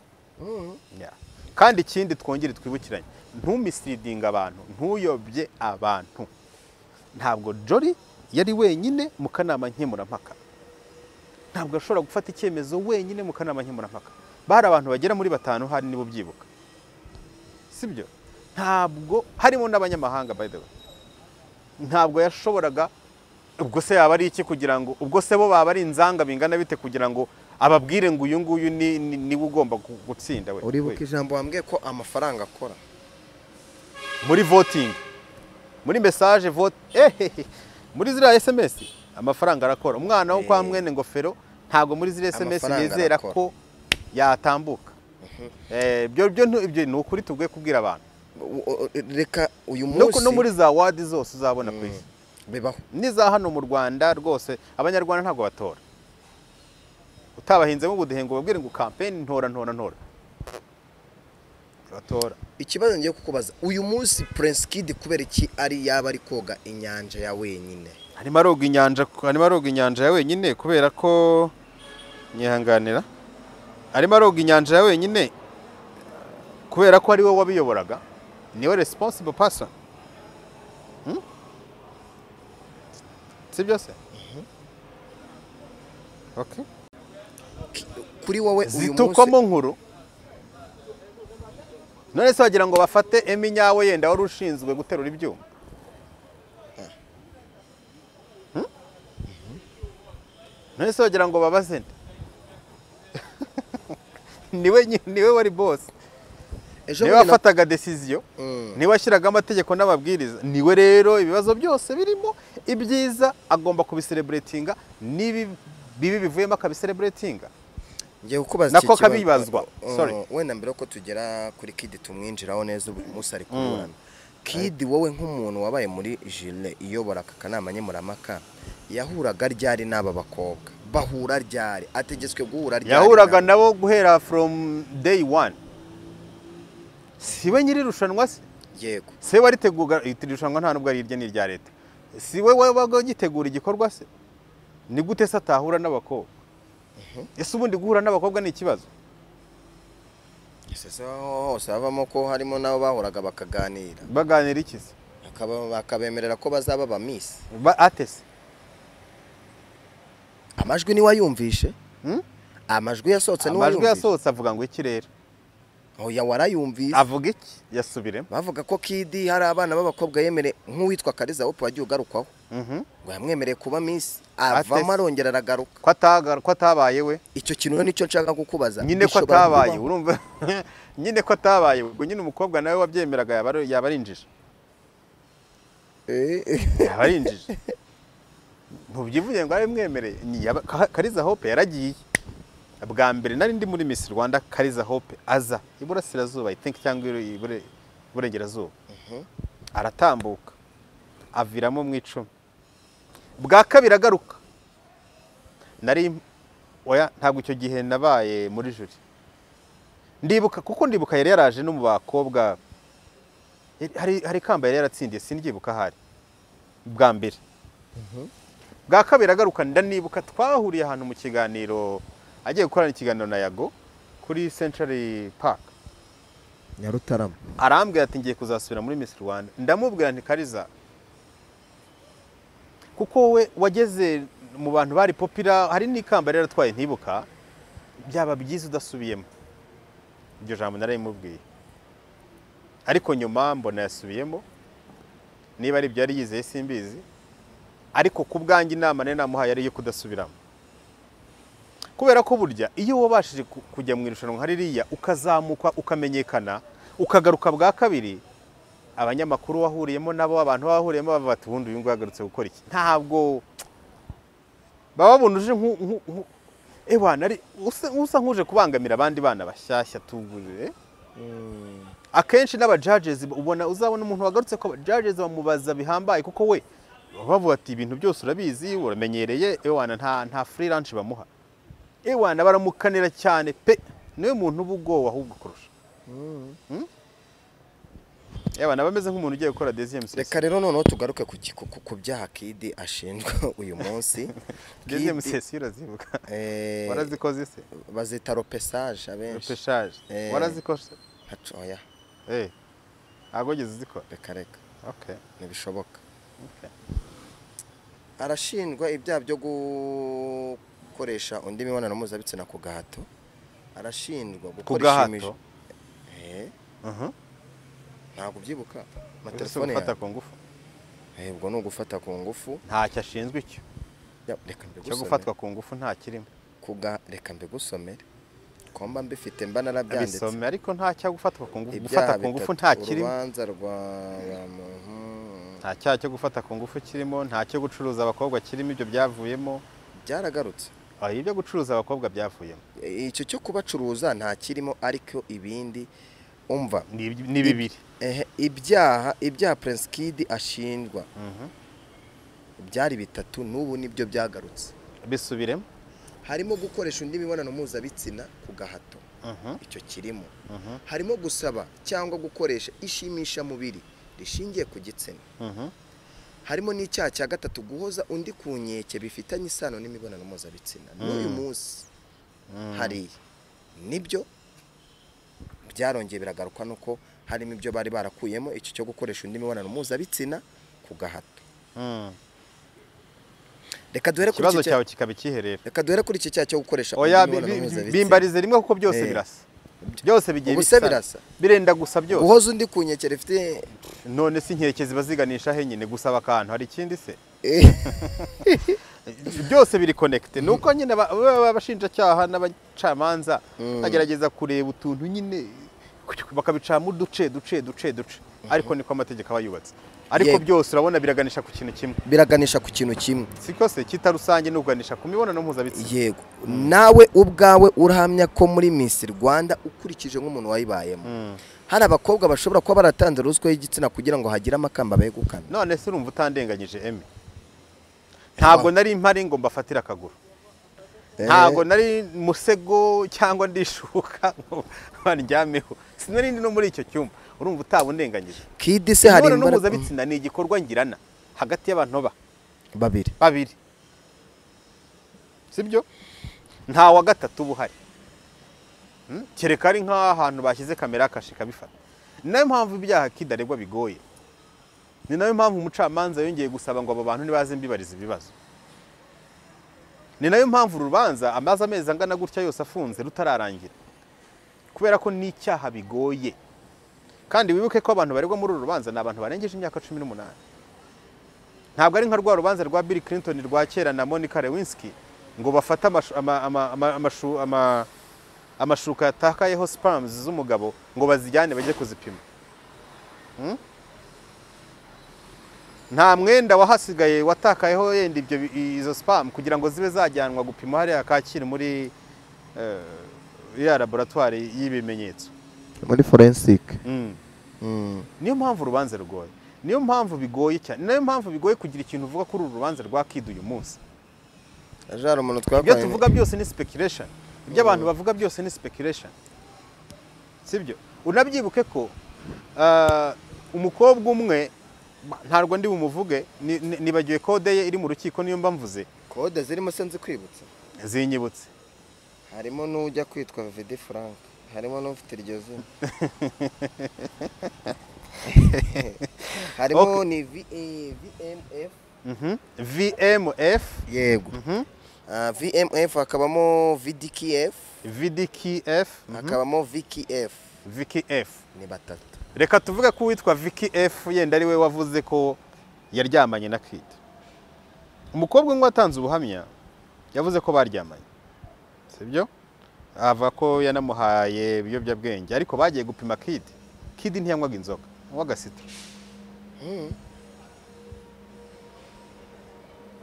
kandi ikindi twongere twibukiranye ntumisleading abantu ntuyobye abantu ntabwo Jolly yari wenyine mu kanama nkemurampaka ntabwo ashobora gufata icyemezo wenyine mu kanama nkemurampaka bari abantu bagera muri batanu hari nibo byibuka sibyo ntabwo harimo n'abanyamahanga by the way ntabwo yashoboraga ubwo se yaba ari iki kugira ngo ubwo se bo baba ari inzanga bingana bite kugira ngo ababwire ngo uyu nguyu ni ugomba gutsinda we uribuka ijambo wambwiye ko amafaranga akora muri voting muri message vote muri zira SMS amafaranga arakora umwana wo kwa mwene ngofero ntago muri zira SMS yizera ko yatambuka ibyo ni ukuri tugwe kubwira abantu reka uyu munsi no muri za award zose uzabona kuri bibaho niza hano mu Rwanda rwose abanyarwanda ntago batora utabahinzemo ubudehengo babwire ngo campaign ntora batora ikibazo ngiye kukubaza uyu munsi Prince Kid kubera iki ari yaba ari koga inyanja ya wenyine arimo aroga inyanja ya wenyine kubera ko nyihanganira arimo aroga inyanja ya wenyine kubera ko ari we wabiyoboraga niwe responsible person sibyo se okay kuri wowe uyu munsi nkuru none se wagira ngo bafate eminyawe yenda wari ushinzwe guterura ibyuma none se wagira ngo babaze niwe wari boss niwe wafataga decision niwe washyiraga amategeko n'ababwiriza niwe rero ibibazo byose birimo ibyiza agomba kubicelebratinga nibi bibi bivuyemo akabicelebratinga ngiye kukubaza nako kabibazwa sorry wenda mbere ko tugera kuri Kid tumwinjiraho neza umunsi ari kuburana Kid wowe nk'umuntu wabaye muri jile iyobora akakanama nyemuramaka yahuraga ryari naba bakobwa bahura ryari ategetswe guhura ryari yahuraga nabo guhera from day 1 siwe nyiri rushanwa se yego se wari teguga itirushanwa nta nubwo ari irye ni rya leta siwe wabaga gitegura igikorwa se ni gute se atahura n'abakobwa ese ubundi guhura n'abakobwa ni ikibazo ese hose habamo ko harimo nabo bahoraga bakaganira iki se bakabemerera ko bazaba ba miss atese amajwi ni wayumvishe amajwi yasohotse ni amajwi yasohotse avuga ngo ikirere oya warayumvishe avuga iki yasubiremo bavuga ko Kid hari abana b'abakobwa yemere nk'uwitwa Kariza Hope wagiye ugarukwaho ngo yamwemereye kuba miss avama arongera aragaruka ko atabaye we icyo kintu nicyo nshaka kukubaza nyine ko atabaye urumva nyine ko atabaye ubwo nyine umukobwa nawe wabyemeraga yabarinjije yabarinjije ntubyivuye ngo ari mwemereye Kariza Hope yaragiye bwa mbere nari ndi muri Miss Rwanda Kariza Hope aza iburasirazuba I think cyangwa iburengerazuba aratambuka aviramo mu icumi bwa kabiri agaruka nari oya ntabwo icyo gihe nabaye muri juri ndibuka kuko ndibuka yari yaraje no mu bakobwa hari kamba yari yaratsindiye sindyibuka hari bwa mbere bwa kabiri agaruka ndanibuka twahuriye ahantu mu kiganiro agiye gukorana ikiganiro na Yago kuri Century Park ya Rutaramu arambwira ati ngiye kuzasubira muri Miss Rwanda ndamubwira nti Kariza kuko we wageze mu bantu bari popular hari n'ikamba rero twaye ntibuka byaba byiza udasubiyemo iryo jambo narayimubwiye ariko nyuma mbona yasubiyemo niba ari byari yizeye simbizi ariko kubwangi inama nene namuha yari yo kudasubiramo kubera ko burya iyo wabashije kujya mu irushanwa haririya ukazamuka ukamenyekana ukagaruka bwa kabiri abanyamakuru wahuriyemo nabo abantu bahuriyemo bava bati bundi uyu ngagarutse gukora iki ntabwo bababunuje ewa nari usa nkuje kubangamira abandi bana bashyashya tugurire akenshi n'aba judges ubona uzabona umuntu wagarutse ko judges bamubaza bihambaye kuko we bavuga ati ibintu byose urabizi uramenyereye ewa nta free lunch bamuha ewa nabaramukanira cyane pe niwe muntu ubugo ahubwo kurusha ewa nabameze nk'umuntu ugiye gukora deuxième session reka rero noneho tugaruke ku byaha Kid ashinjwa uyu munsi deuxième session irazibuka warazikoze se bazita ropesage abenshi ropesage warazikoze oya agogeze zikora reka reka okay nibishoboka okay arashinjwa ibyaha byo gukoresha undi mibonano mpuzabitsina ku gahato arashinjwa gukoresha imije ntabwo byibuka amatelefone ufata ku ngufu ubwo no gufata ku ngufu nta cyashinzwe icyo reka mbe gusomera cyo gufatwa ku ngufu nta kirimo kuga reka mbe gusomera komba mbifite mba narabyanditse bisomera ariko nta cya gufatwa ku ngufu gufata ku ngufu nta kirimo urubanza rwa muntu nta cya cyo gufata ku ngufu kirimo nta cyo gucuruza abakobwa kirimo ibyo byavuyemo byaragarutse ibyo gucuruza abakobwa byavuyemo icyo cyo kubacuruza nta kirimo ariko ibindi umva ni bibiri ibyaha Prince Kid ashinjwa byari bitatu n'ubu nibyo byagarutse bisubiremo harimo gukoresha undi mibonano mpuzabitsina ku gahato icyo kirimo harimo gusaba cyangwa gukoresha ishimisha mubiri rishingiye ku gitsina harimo n'icyaha cya gatatu guhoza undi ku nkeke bifitanye isano n'imibonano mpuzabitsina n'uyu munsi hari nibyo byarongeye biragaruka nuko harimo ibyo bari barakuyemo icyo cyo gukoresha undi mibonano mpuzabitsina ku gahato reka duhere kuri iki cyaho kikaba ikiherera reka duhere kuri iki cyaha cyo gukoresha oya bimbarize rimwe kuko byose birasa byose bigiye birasa birenda gusa byose uhoza undi kunyekere ifite none si inkeke zibaziganisha henyine gusaba akantu hari ikindi se byose biri connected nuko nyine abashinja cyaha n'abacamanza agerageza kureba utuntu nyine bakabica mu duce ariko niko amategeko abayubatse ariko byose urabona biraganisha ku kintu kimwe siko se kitarusange n'uganisha ku mibonano mpuzabitsina yego nawe ubwawe urahamya ko muri Miss Rwanda ukurikije nk'umuntu wayibayemo hari abakobwa bashobora kuba baratanze ruswa y'igitsina kugira ngo hagire amakamba begukana none se urumva utandenganyije ntabwo nari impari ngo mbafatira akaguru ntabwo nari musego cyangwa ndishuka banjyameho sinari ndi no muri icyo cyumba urumva utabundenganyije Kid se hari imbaraga mpuzabitsina ni igikorwa ngirana hagati y'abantu babiri sibyo nta wa gatatu buhari kereka ari nk'ahantu bashyize kamera akashika bifata nayo mpamvu ibyaha kidaregwa bigoye ni nayo mpamvu umucamanza yongeye gusaba ngo abo bantu nibaze mbibariza ibibazo ni nayo mpamvu urubanza amaze amezi angana gutya yose afunze rutararangira kubera ko n'icyaha bigoye kandi wibuke ko abantu baregwa muri uru rubanza ni abantu barengeje imyaka 18 ntabwo ari nka rwa rubanza rwa Bill Clinton rwa kera na Monica Lewinsky ngo bafata amashuka yatakayeho sperms z'umugabo ngo bazijyane bajye kuzipima nta mwenda wahasigaye watakayeho yenda ibyo izo spam kugira ngo zibe zajyanwa gupima hari akakiri muri ya laboratoire y'ibimenyetso muri forensic niyo mpamvu rubanze rugoye niyo mpamvu bigoye cyane niyo mpamvu bigoye kugira ikintu uvuga kuri urubanze rwa Kid uyu munsi ajara umuntu twabanye ibyo tuvuga byose ni speculation ibyo abantu bavuga byose ni speculation sibyo unabyibuke ko umukobwa umwe ntarwa ndi bumuvuge nibagiye code ye iri mu rukiko niyo mbamvuze code zirimo senze kwibutsa zinyibutse harimo nujya kwitwa Vede Frank harimo no ufite iryo zina harimo ni VMF VMF yego VMF akabamo VDKF akabamo VKF ni batatu reka tuvuge ko witwa VKF yenda ari we wavuze ko yaryamanye na Kid umukobwa ngo atanze ubuhamya yavuze ko baryamanye sibyo ava ko yanamuhaye ibiyobyabwenge ariko bagiye gupima Kid ntiyanywaga inzoka wagasita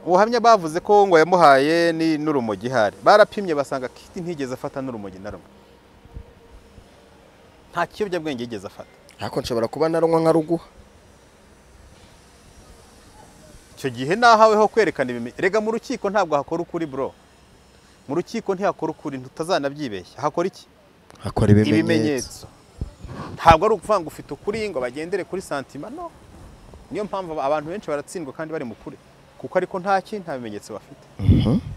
ubuhamya bavuze ko ngo yamuhaye ni n'urumogi hari barapimye basanga Kid ntigeze afata n'urumogi na rumwe nta kiyobyabwenge yigeze afata Hako nshobora kuba naronwa nka ruguha. Cyo gihe nahaweho kwerekana ibimi. Rega mu rukiko ntabwo hakora ukuri bro. Mu rukiko nti hakora ukuri ntutazanabyibeshya. Hakora iki? Hakora ibimenyetso. Ntabwo ari ukuvanga ufite ukuri ngo bagendere kuri santima no. Niyo mpamvu abantu benshi baratsindwa kandi bari mu kuri. Kuko ariko nta kintu nta bimenyetso bafite.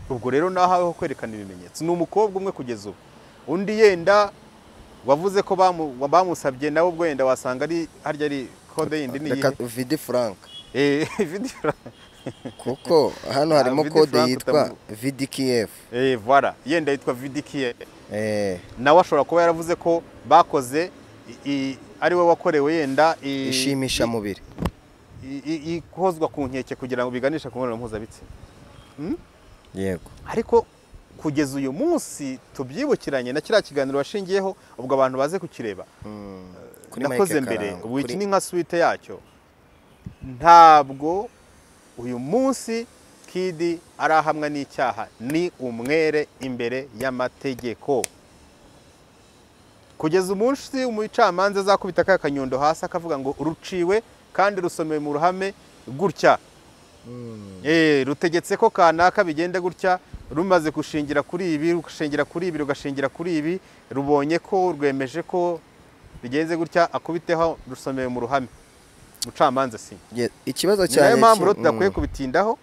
Ubwo rero nahaweho kwerekana ibimenyetso. Ni umukobwa umwe kugeza ubu. Undi yenda wavuze ko bamusabye nawe ubwo yenda wasanga ari harya ari code yindi ni Vidi Frank Vidi Frank kuko hano harimo code yitwa VDKF voilà yenda yitwa VDKF nawe ashobora kuba yaravuze ko bakoze ari we wakorewe yenda ishimisha mubiri ikozwa ku nkeke kugira ngo biganisha ku mubonano mpuzabitsina yego ariko kugeza uyu munsi tubyibukiranye na kira kiganiro washingiyeho ubwo abantu baze kukireba nakoze mbere ubu iki ni nka suite yacyo ntabwo uyu munsi Kid arahamwa n'icyaha ni umwere imbere y'amategeko kugeza umunsi umucamanza azakubita ka kanyondo hasi akavuga ngo ruciwe kandi rusomewe mu ruhame gutya rutegetse ko kanaka bigenda gutya rumaze kushingira kuri ibi rugashingira kuri ibi rubonye ko rwemeje ko bigenze gutya akubiteho rusomeye mu ruhame mucamanza si ikibazo cyane impamvu tudakwiye kubitindaho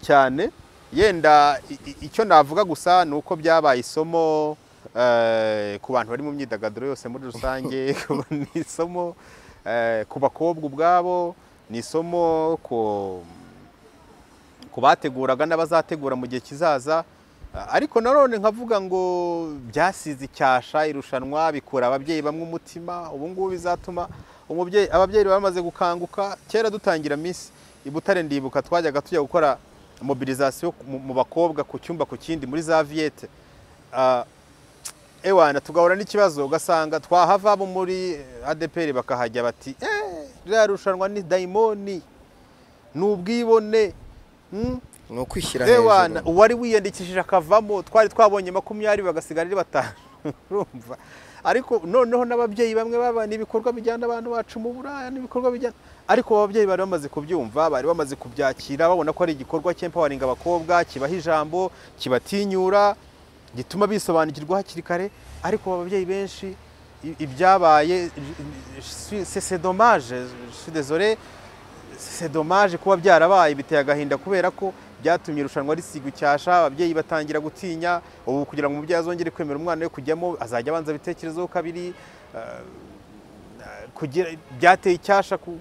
cyane yenda icyo navuga gusa nuko byabaye isomo ku bantu bari mu myidagaduro yose muri rusange ni isomo ku bakobwa ubwabo ni isomo ko kubateguraga n'abazategura mu gihe kizaza ariko narone nkavuga ngo byasize icyasha irushanwa bikura ababyeyi bamwe umutima ubu ngubu bizatuma umubyeyi ababyeyi bamaze gukanguka kera dutangira Miss Ibutare ndibuka twajyaga tujya gukora mobilisation mu bakobwa ku cyumba ku kindi muri za viete ewana tugahura n'ikibazo ugasanga twahava bo muri ADPR bakahajya bati irushanwa ni daimoni n'ubwibone no kwishyira hejuru uwari wiyandikishije akavamo twari twabonye 20 bagasigara ari 5 urumva ariko noneho n'ababyeyi bamwe baba nibikorwa bijyana abantu bacu mu Buraya nibikorwa bijyana ariko ababyeyi bari bamaze kubyumva bari bamaze kubyakira babona ko ari igikorwa cy'empowering abakobwa kibaha ijambo kibatinyura gituma bisobanukirwa hakiri kare ariko ababyeyi benshi ibyabaye c'est dommage je suis désolé C'est dommage kuba byarabaye biteye agahinda kubera ko byatumye irushanwa risiga icyasha ababyeyi batangira gutinya ubu kugira ngo umubyeyi azongere kwemera umwana we kujyamo azajya abanza bitekerezo kabiri kugira byateye icyasha ku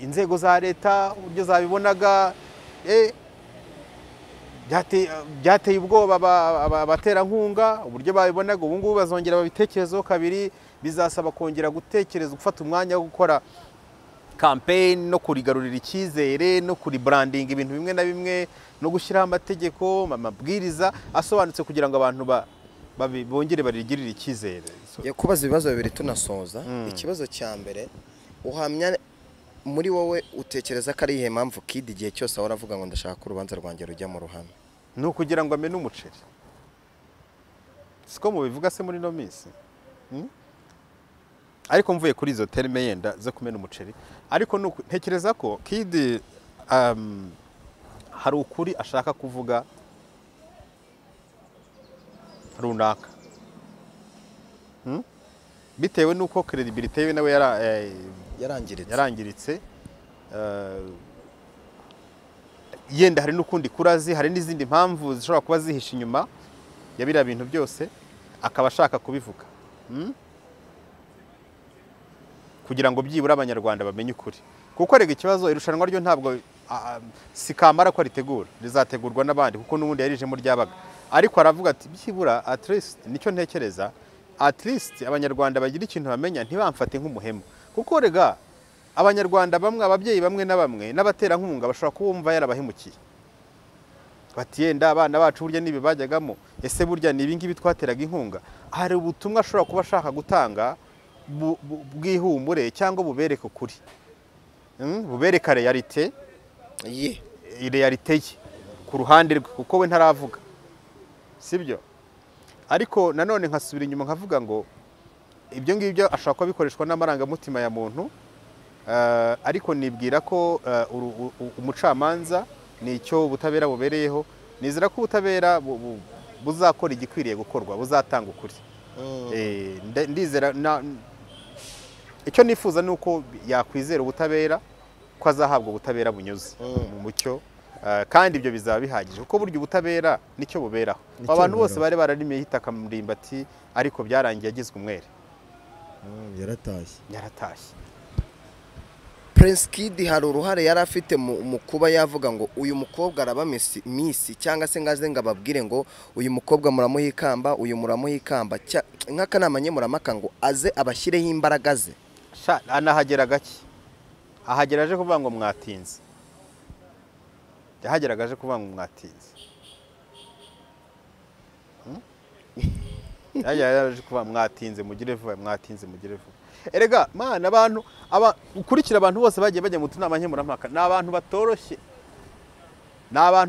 inzego za leta uburyo zabibonaga byateye ubwoba abaterankunga uburyo babibonaga ubu ngubu bazongera babitekerezo kabiri bizasaba kongera gutekereza gufata umwanya wo gukora campaign no kurigarurira icyizere no kuri branding ibintu bimwe na bimwe no gushyira amategeko amabwiriza asobanutse kugira ngo abantu babibongere barigirira icyizere yakubaza ibibazo bibiri tunasoza ikibazo cya mbere uhamya muri wowe utekereza ko ari impamvu Kid igihe cyose aho aravuga ngo ndashaka urubanza rwanjye rujya mu ruhame no kugira ngo amene umuceri siko mubivuga se muri no minsi ariko mvuye kuri izo terme yenda zo kumena umuceri ariko ntekereza ko Kid hari ukuri ashaka kuvuga runaka bitewe nuko credibility yewe nawe yarangiritse yenda hari nukundi kurazi hari n'izindi mpamvu zishobora kuba zihisha inyuma yabira bintu byose akaba ashaka kubivuga kugira ngo byibura abanyarwanda bamenye ukuri kuko rega ikibazo irushanwa ryo ntabwo sikamara ko aritegura rizategurwa nabandi kuko nubundi yarije mu ryabaga ariko aravuga ati byibura at least nicyo ntekereza at least abanyarwanda bagira ikintu bamenya ntibamfate nk'umuhemu kuko rega abanyarwanda bamwe ababyeyi bamwe na bamwe n'abatera nkunga bashobora kubumva yarabahemukiye batiyenda abana bacu burya nibi bajyagamo ese burya nibi ngibi twateraga inkunga hari ubutumwa ashobora kuba ashaka gutanga bwihumure cyangwa bubereke kuri bubereka realite ye realite ku ruhande kuko we ntaravuga sibyo ariko nanone nkasubira inyuma nkavuga ngo ibyo ngibyo ashaka bikoreshwa n'amarangamutima ya muntu ariko nibwira ko umucamanza nicyo ubutabera bubereyeho nizera ko ubutabera buzakora igikwiriye gukorwa buzatanga ukuri ndizera icyo nifuza nuko yakwizera ubutabera ko azahabwa ubutabera bunyuze mu mucyo kandi ibyo bizaba bihagije kuko buryo ubutabera nicyo buberaho abantu bose bari bararimiye hitaka murimbati ariko byarangiye agizwe umwere yaratashye Prince Kid hari uruhare yarafite mu kuba yavuga ngo uyu mukobwa araba misi cyangwa se ngaze ngababwire ngo uyu mukobwa muramuhikamba uyu muramuhikamba nk'akanamanye muramaka ngo aze abashyireho imbaraga ze sha anahagera gake ahageraje kuvuga ngo mwatinze yahageragaje kuvuga ngo mwatinze yaje kuvuga mwatinze mugire vuba mwatinze mugire vuba erega mana abantu ukurikira abantu bose bagiye bajya mu tunama nkemurampaka n'abantu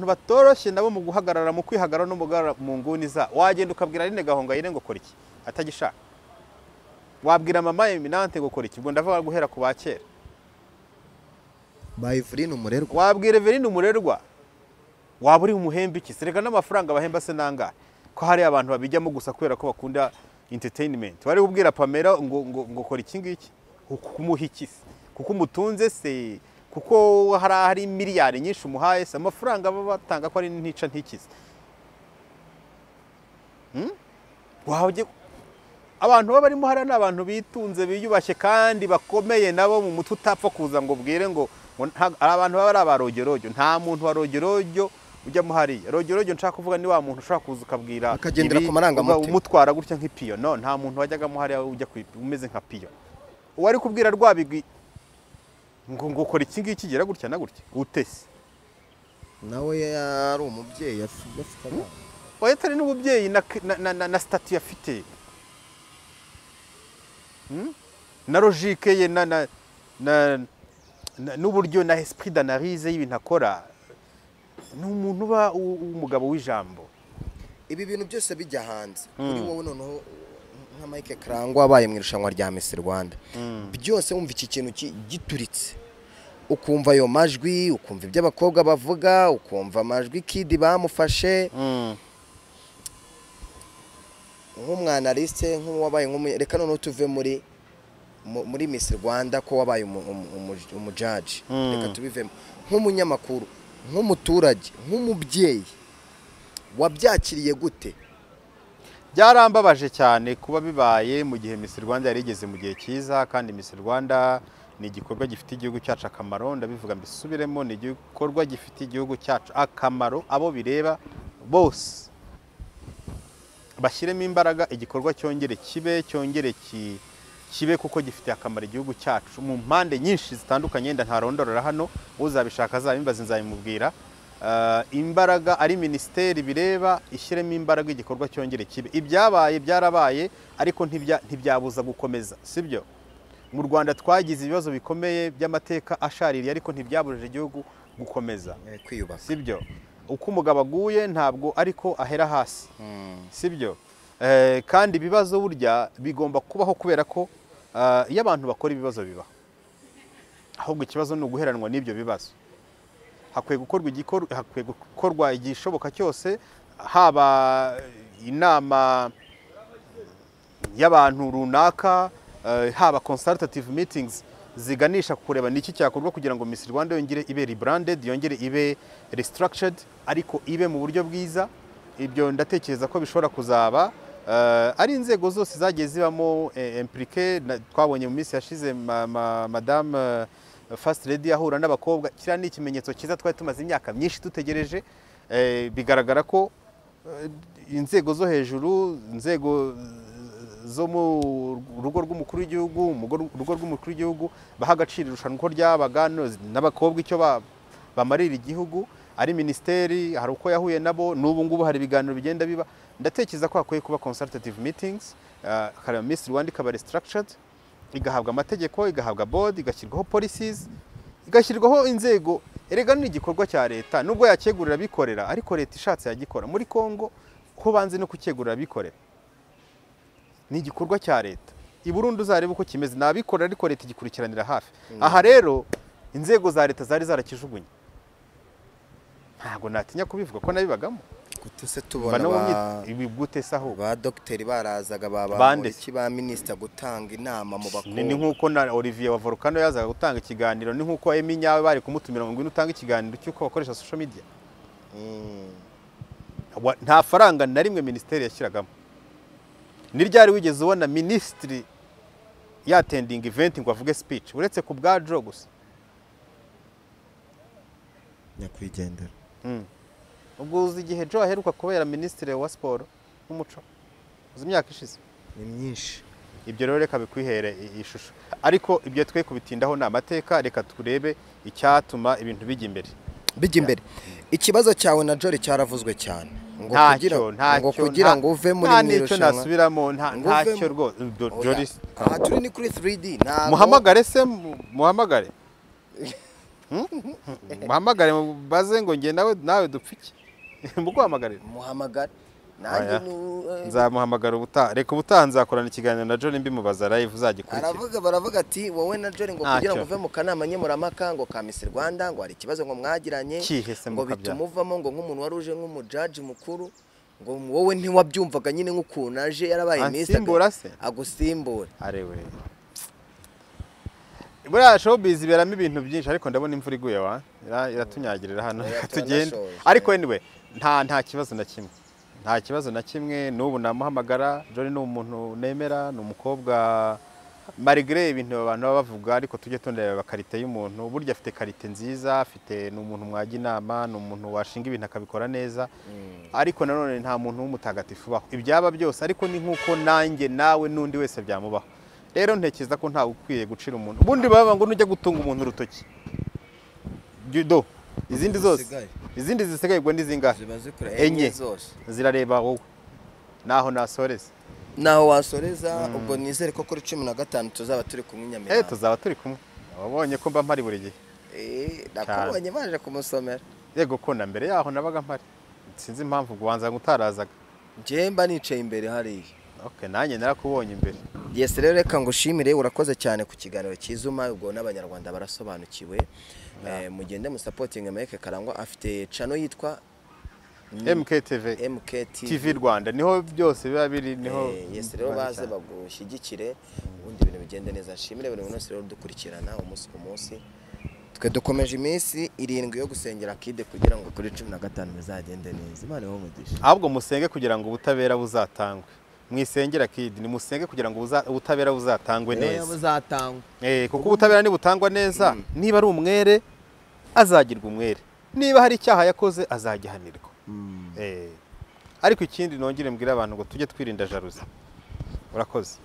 batoroshye nabo mu guhagarara mu kwihagarara no mu nguni za wagenda ukabwira rine gahonga yire ngo kora iki atagishaka wabwira mama eminante ngo kora iki ubwo ndavuga guhera ku bakera bayi Eveline Umurerwa wabwira Eveline Umurerwa waba uri umuhembe iki serega n'amafaranga bahemba se nanga ko hari abantu babijyamo gusa kwera ko bakunda entertainment wari ubwira Pamela ngo kora iki ngiki ukumuhikise kuko umutunze se kuko hari miliyari nyinshi umuhaye se amafaranga batanga ko ari ntica ntikize waje abantu baba barimo hari n'abantu bitunze biyubashye kandi bakomeye nabo mu mutu utapfa kuza ngo bwire ngo abantu baba ari abarogerogyo nta muntu warogerogyo ujya muhari rogerogyo nshaka kuvuga ni wa muntu ushaka kuza ukabwira akagendera ku marangamutima umutwara gutya nk'ipiyo no nta muntu wajyaga muhari ujya umeze nka piyo wari kubwira Rwabigwi ngo ngukora iki ngiki gera gutya na gutya Utesi nawe yari umubyeyi afite oya tari n'ububyeyi na statut afite na logique ye na n'uburyo na esprit d'analyse y'ibintu akora n'umuntu ba umugabo w'ijambo ibi bintu byose bijya hanze kuri wowe noneho nka Mike Karangwa abaye mu irushanwa rya Miss Rwanda byose wumva iki kintu gituritse ukumva ayo majwi ukumva iby'abakobwa bavuga ukumva amajwi Kid bamufashe nk'umwana liste nk'uwabaye reka noneho tuve muri Miss Rwanda ko wabaye umujaji reka tubivemo nk'umunyamakuru nk'umuturage nk'umubyeyi wabyakiriye gute byarambabaje cyane kuba bibaye mu gihe Miss Rwanda yarigeze mu gihe cyiza kandi Miss Rwanda ni igikorwa gifite igihugu cyacu akamaro ndabivuga mbisubiremo ni igikorwa gifite igihugu cyacu akamaro abo bireba bose bashyiremo imbaraga igikorwa cyongere kibe kuko gifite akamara igihugu cyacu mu mpande nyinshi zitandukanye ntarondorora hano uzabishaka azabimbaza nzabimubwira imbaraga ari ministeri bireba ishyiremo imbaraga igikorwa cyongere kibe ibyabaye byarabaye ariko ntibyabuza gukomeza sibyo mu Rwanda twagize ibibazo bikomeye by'amateka ashaririye ariko ntibyabujije igihugu gukomeza kwiyubaka sibyo uko umugabo aguye ntabwo ariko ahera hasi sibyo kandi ibibazo burya bigomba kubaho kubera ko iyo abantu bakora ibibazo bibaho, ahubwo ikibazo ni uguheranwa n'ibyo bibazo. Hakwiye gukorwa igishoboka cyose, haba inama y'abantu runaka, haba consultative meetings ziganisha kureba niki cyakorwa kugira ngo Miss Rwanda yongere ibe rebranded, yongere ibe restructured, ariko ibe mu buryo bwiza. Ibyo ndatekereza ko bishobora kuzaba, ari inzego zose zagiye zibamo impliqué. Twabonye mu minsi yashize madame First Lady ahura n'abakobwa, kiriya ni ikimenyetso cyiza. Twari tumaze imyaka myinshi dutegereje, bigaragara ko inzego zo hejuru, inzego zo mu rugo rw'umukuru w'igihugu, urugo rw'umukuru w'igihugu baha agaciro irushanwa uko ryabaga n'abakobwa icyo bamarira igihugu. Ari ministeri hari uko yahuye nabo, n'ubu ngubu hari ibiganiro bigenda biba. Ndatekereza ko hakwiye kuba consultative meetings, akareba Miss Rwanda ikaba restructured, igahabwa amategeko, igahabwa board, igashyirwaho policies, igashyirwaho inzego. Erega ni igikorwa cya leta, nubwo yakegurira bikorera, ariko leta ishatse yagikora. Muri Kongo ko banze no kukegurira bikorera, ni igikorwa cya leta. I Burundi uzareba uko kimeze, nabikora ariko leta igikurikiranira hafi. Aha rero inzego za leta zari zarakijugunye, ntago natinya kubivuga ko nabibagamo. Gutuse tubona ibigute saho ba docteur barazaga baba iki ba minister gutanga inama mu bakuru, ni nkuko na Olivier Bavorukano yazaga gutanga ikiganiro, ni nkuko Eminyawe bari kumutumira ngo ngwino utanga ikiganiro cyuko bakoresha social media. Nta faranga na rimwe ministeri yashiragamo. Ni ryari wigeze ubona ministry yatending event ngo avuge speech uretse ku bwa drug gusa nyakwigendera? Ubwo uzi igihe Jo aheruka kubera ministre wa sport n'umuco, uzi imyaka ishize ni myinshi. Ibyo rero reka bikwihere ishusho, ariko ibyo twe kubitindaho n'amateka. Reka turebe icyatuma ibintu bijya imbere. Ikibazo cyawe na Jo cyaravuzwe cyane ngo kugira ngo uve muri nirushanwa, nasubiramo ntacyo rwose. Joris aha turi ni kuri 3D, muhamagare se, muhamagare muhamagare baze ngo ngenda nawe dupfike muguhamagarira, muhamagare nanjye nzamuhamagara ubutaha. Reka ubutaha nzakorana ikiganiro na John mbimubaza live uzagikurikira. Baravuga ati wowe na John ngo kugira ngo uve mu kanama nyemuramaka ngo ka Miss Rwanda ngo hari ikibazo ngo mwagiranye ngo bitumuvamo ngo nk'umuntu waruje nk'umujaji mukuru ngo wowe ntiwabyumvaga nyine nk'ukuntu aje yarabaye minister agusimbura. Arewe buriya showbiz iberamo ibintu byinshi, ariko ndabona imvura iguye wa iratunyagirira hano tugenda. Ariko anyway nta kibazo na kimwe, n'ubu namuhamagara. John ni umuntu nemera, ni umukobwa. Marie Gray ibintu abantu bavuga, ariko tujye tondera bakarite y'umuntu. Burya afite karite nziza, afite ni umuntu mwaga inama, ni umuntu washinga ibintu akabikora neza, ariko nanone nta muntu w'umutagatifu baho. Ibyaba byose ariko ni nkuko nanjye nawe n'undi wese byamubaho. Rero ntekereza ko nta ukwiye gucira umuntu. Ubundi baba ngo nujya gutunga umuntu urutoki. Do izindi zose. Izindi zisigaye gwa ndizingahe? Enye zose. Zirareba wowe. Naho nasoreza. Naho wasoreza ubwo nizere ko kuri 15 tuzaba turi kumwe nyamera. Tuzaba turi kumwe. Wabonye ko mba mpari buri gihe. Nakubonye baje kumusomera. Yego ko na mbere yaho nabaga mpari. Sinzi impamvu gwanza ngutarazaga. Nje mba nicaye imbere hariya. Okay, nanjye narakubonye imbere. Yes, rero reka ngushimire, urakoze cyane ku kiganiro cyizuma. Ubwo n'abanyarwanda barasobanukiwe, mugende mu supporting Mike Karangwa. Afite channel yitwa MKTV Rwanda, niho byose biba biri, niho. Yes, rero baze bagushyigikire ubundi ibintu bigende neza. Nshimire buri munsi rero dukurikirana umunsi ku munsi. Twe dukomeje iminsi 7 yo gusengera Kid kugira ngo kuri 15 bizagende neza. Imana yo mugisha. Ahubwo musenge kugira ngo ubutabera buzatangwe. Mwisengera Kid, ni musenge kugira ngo ubutabera buzatangwe neza. Kuko ubutabera ni butangwa neza, niba ari umwere azagirwa umwere, niba hari icyaha yakoze azagihanirwa. Ariko ikindi nongere mbwira abantu ngo tujye twirinda jaruzi. Urakoze.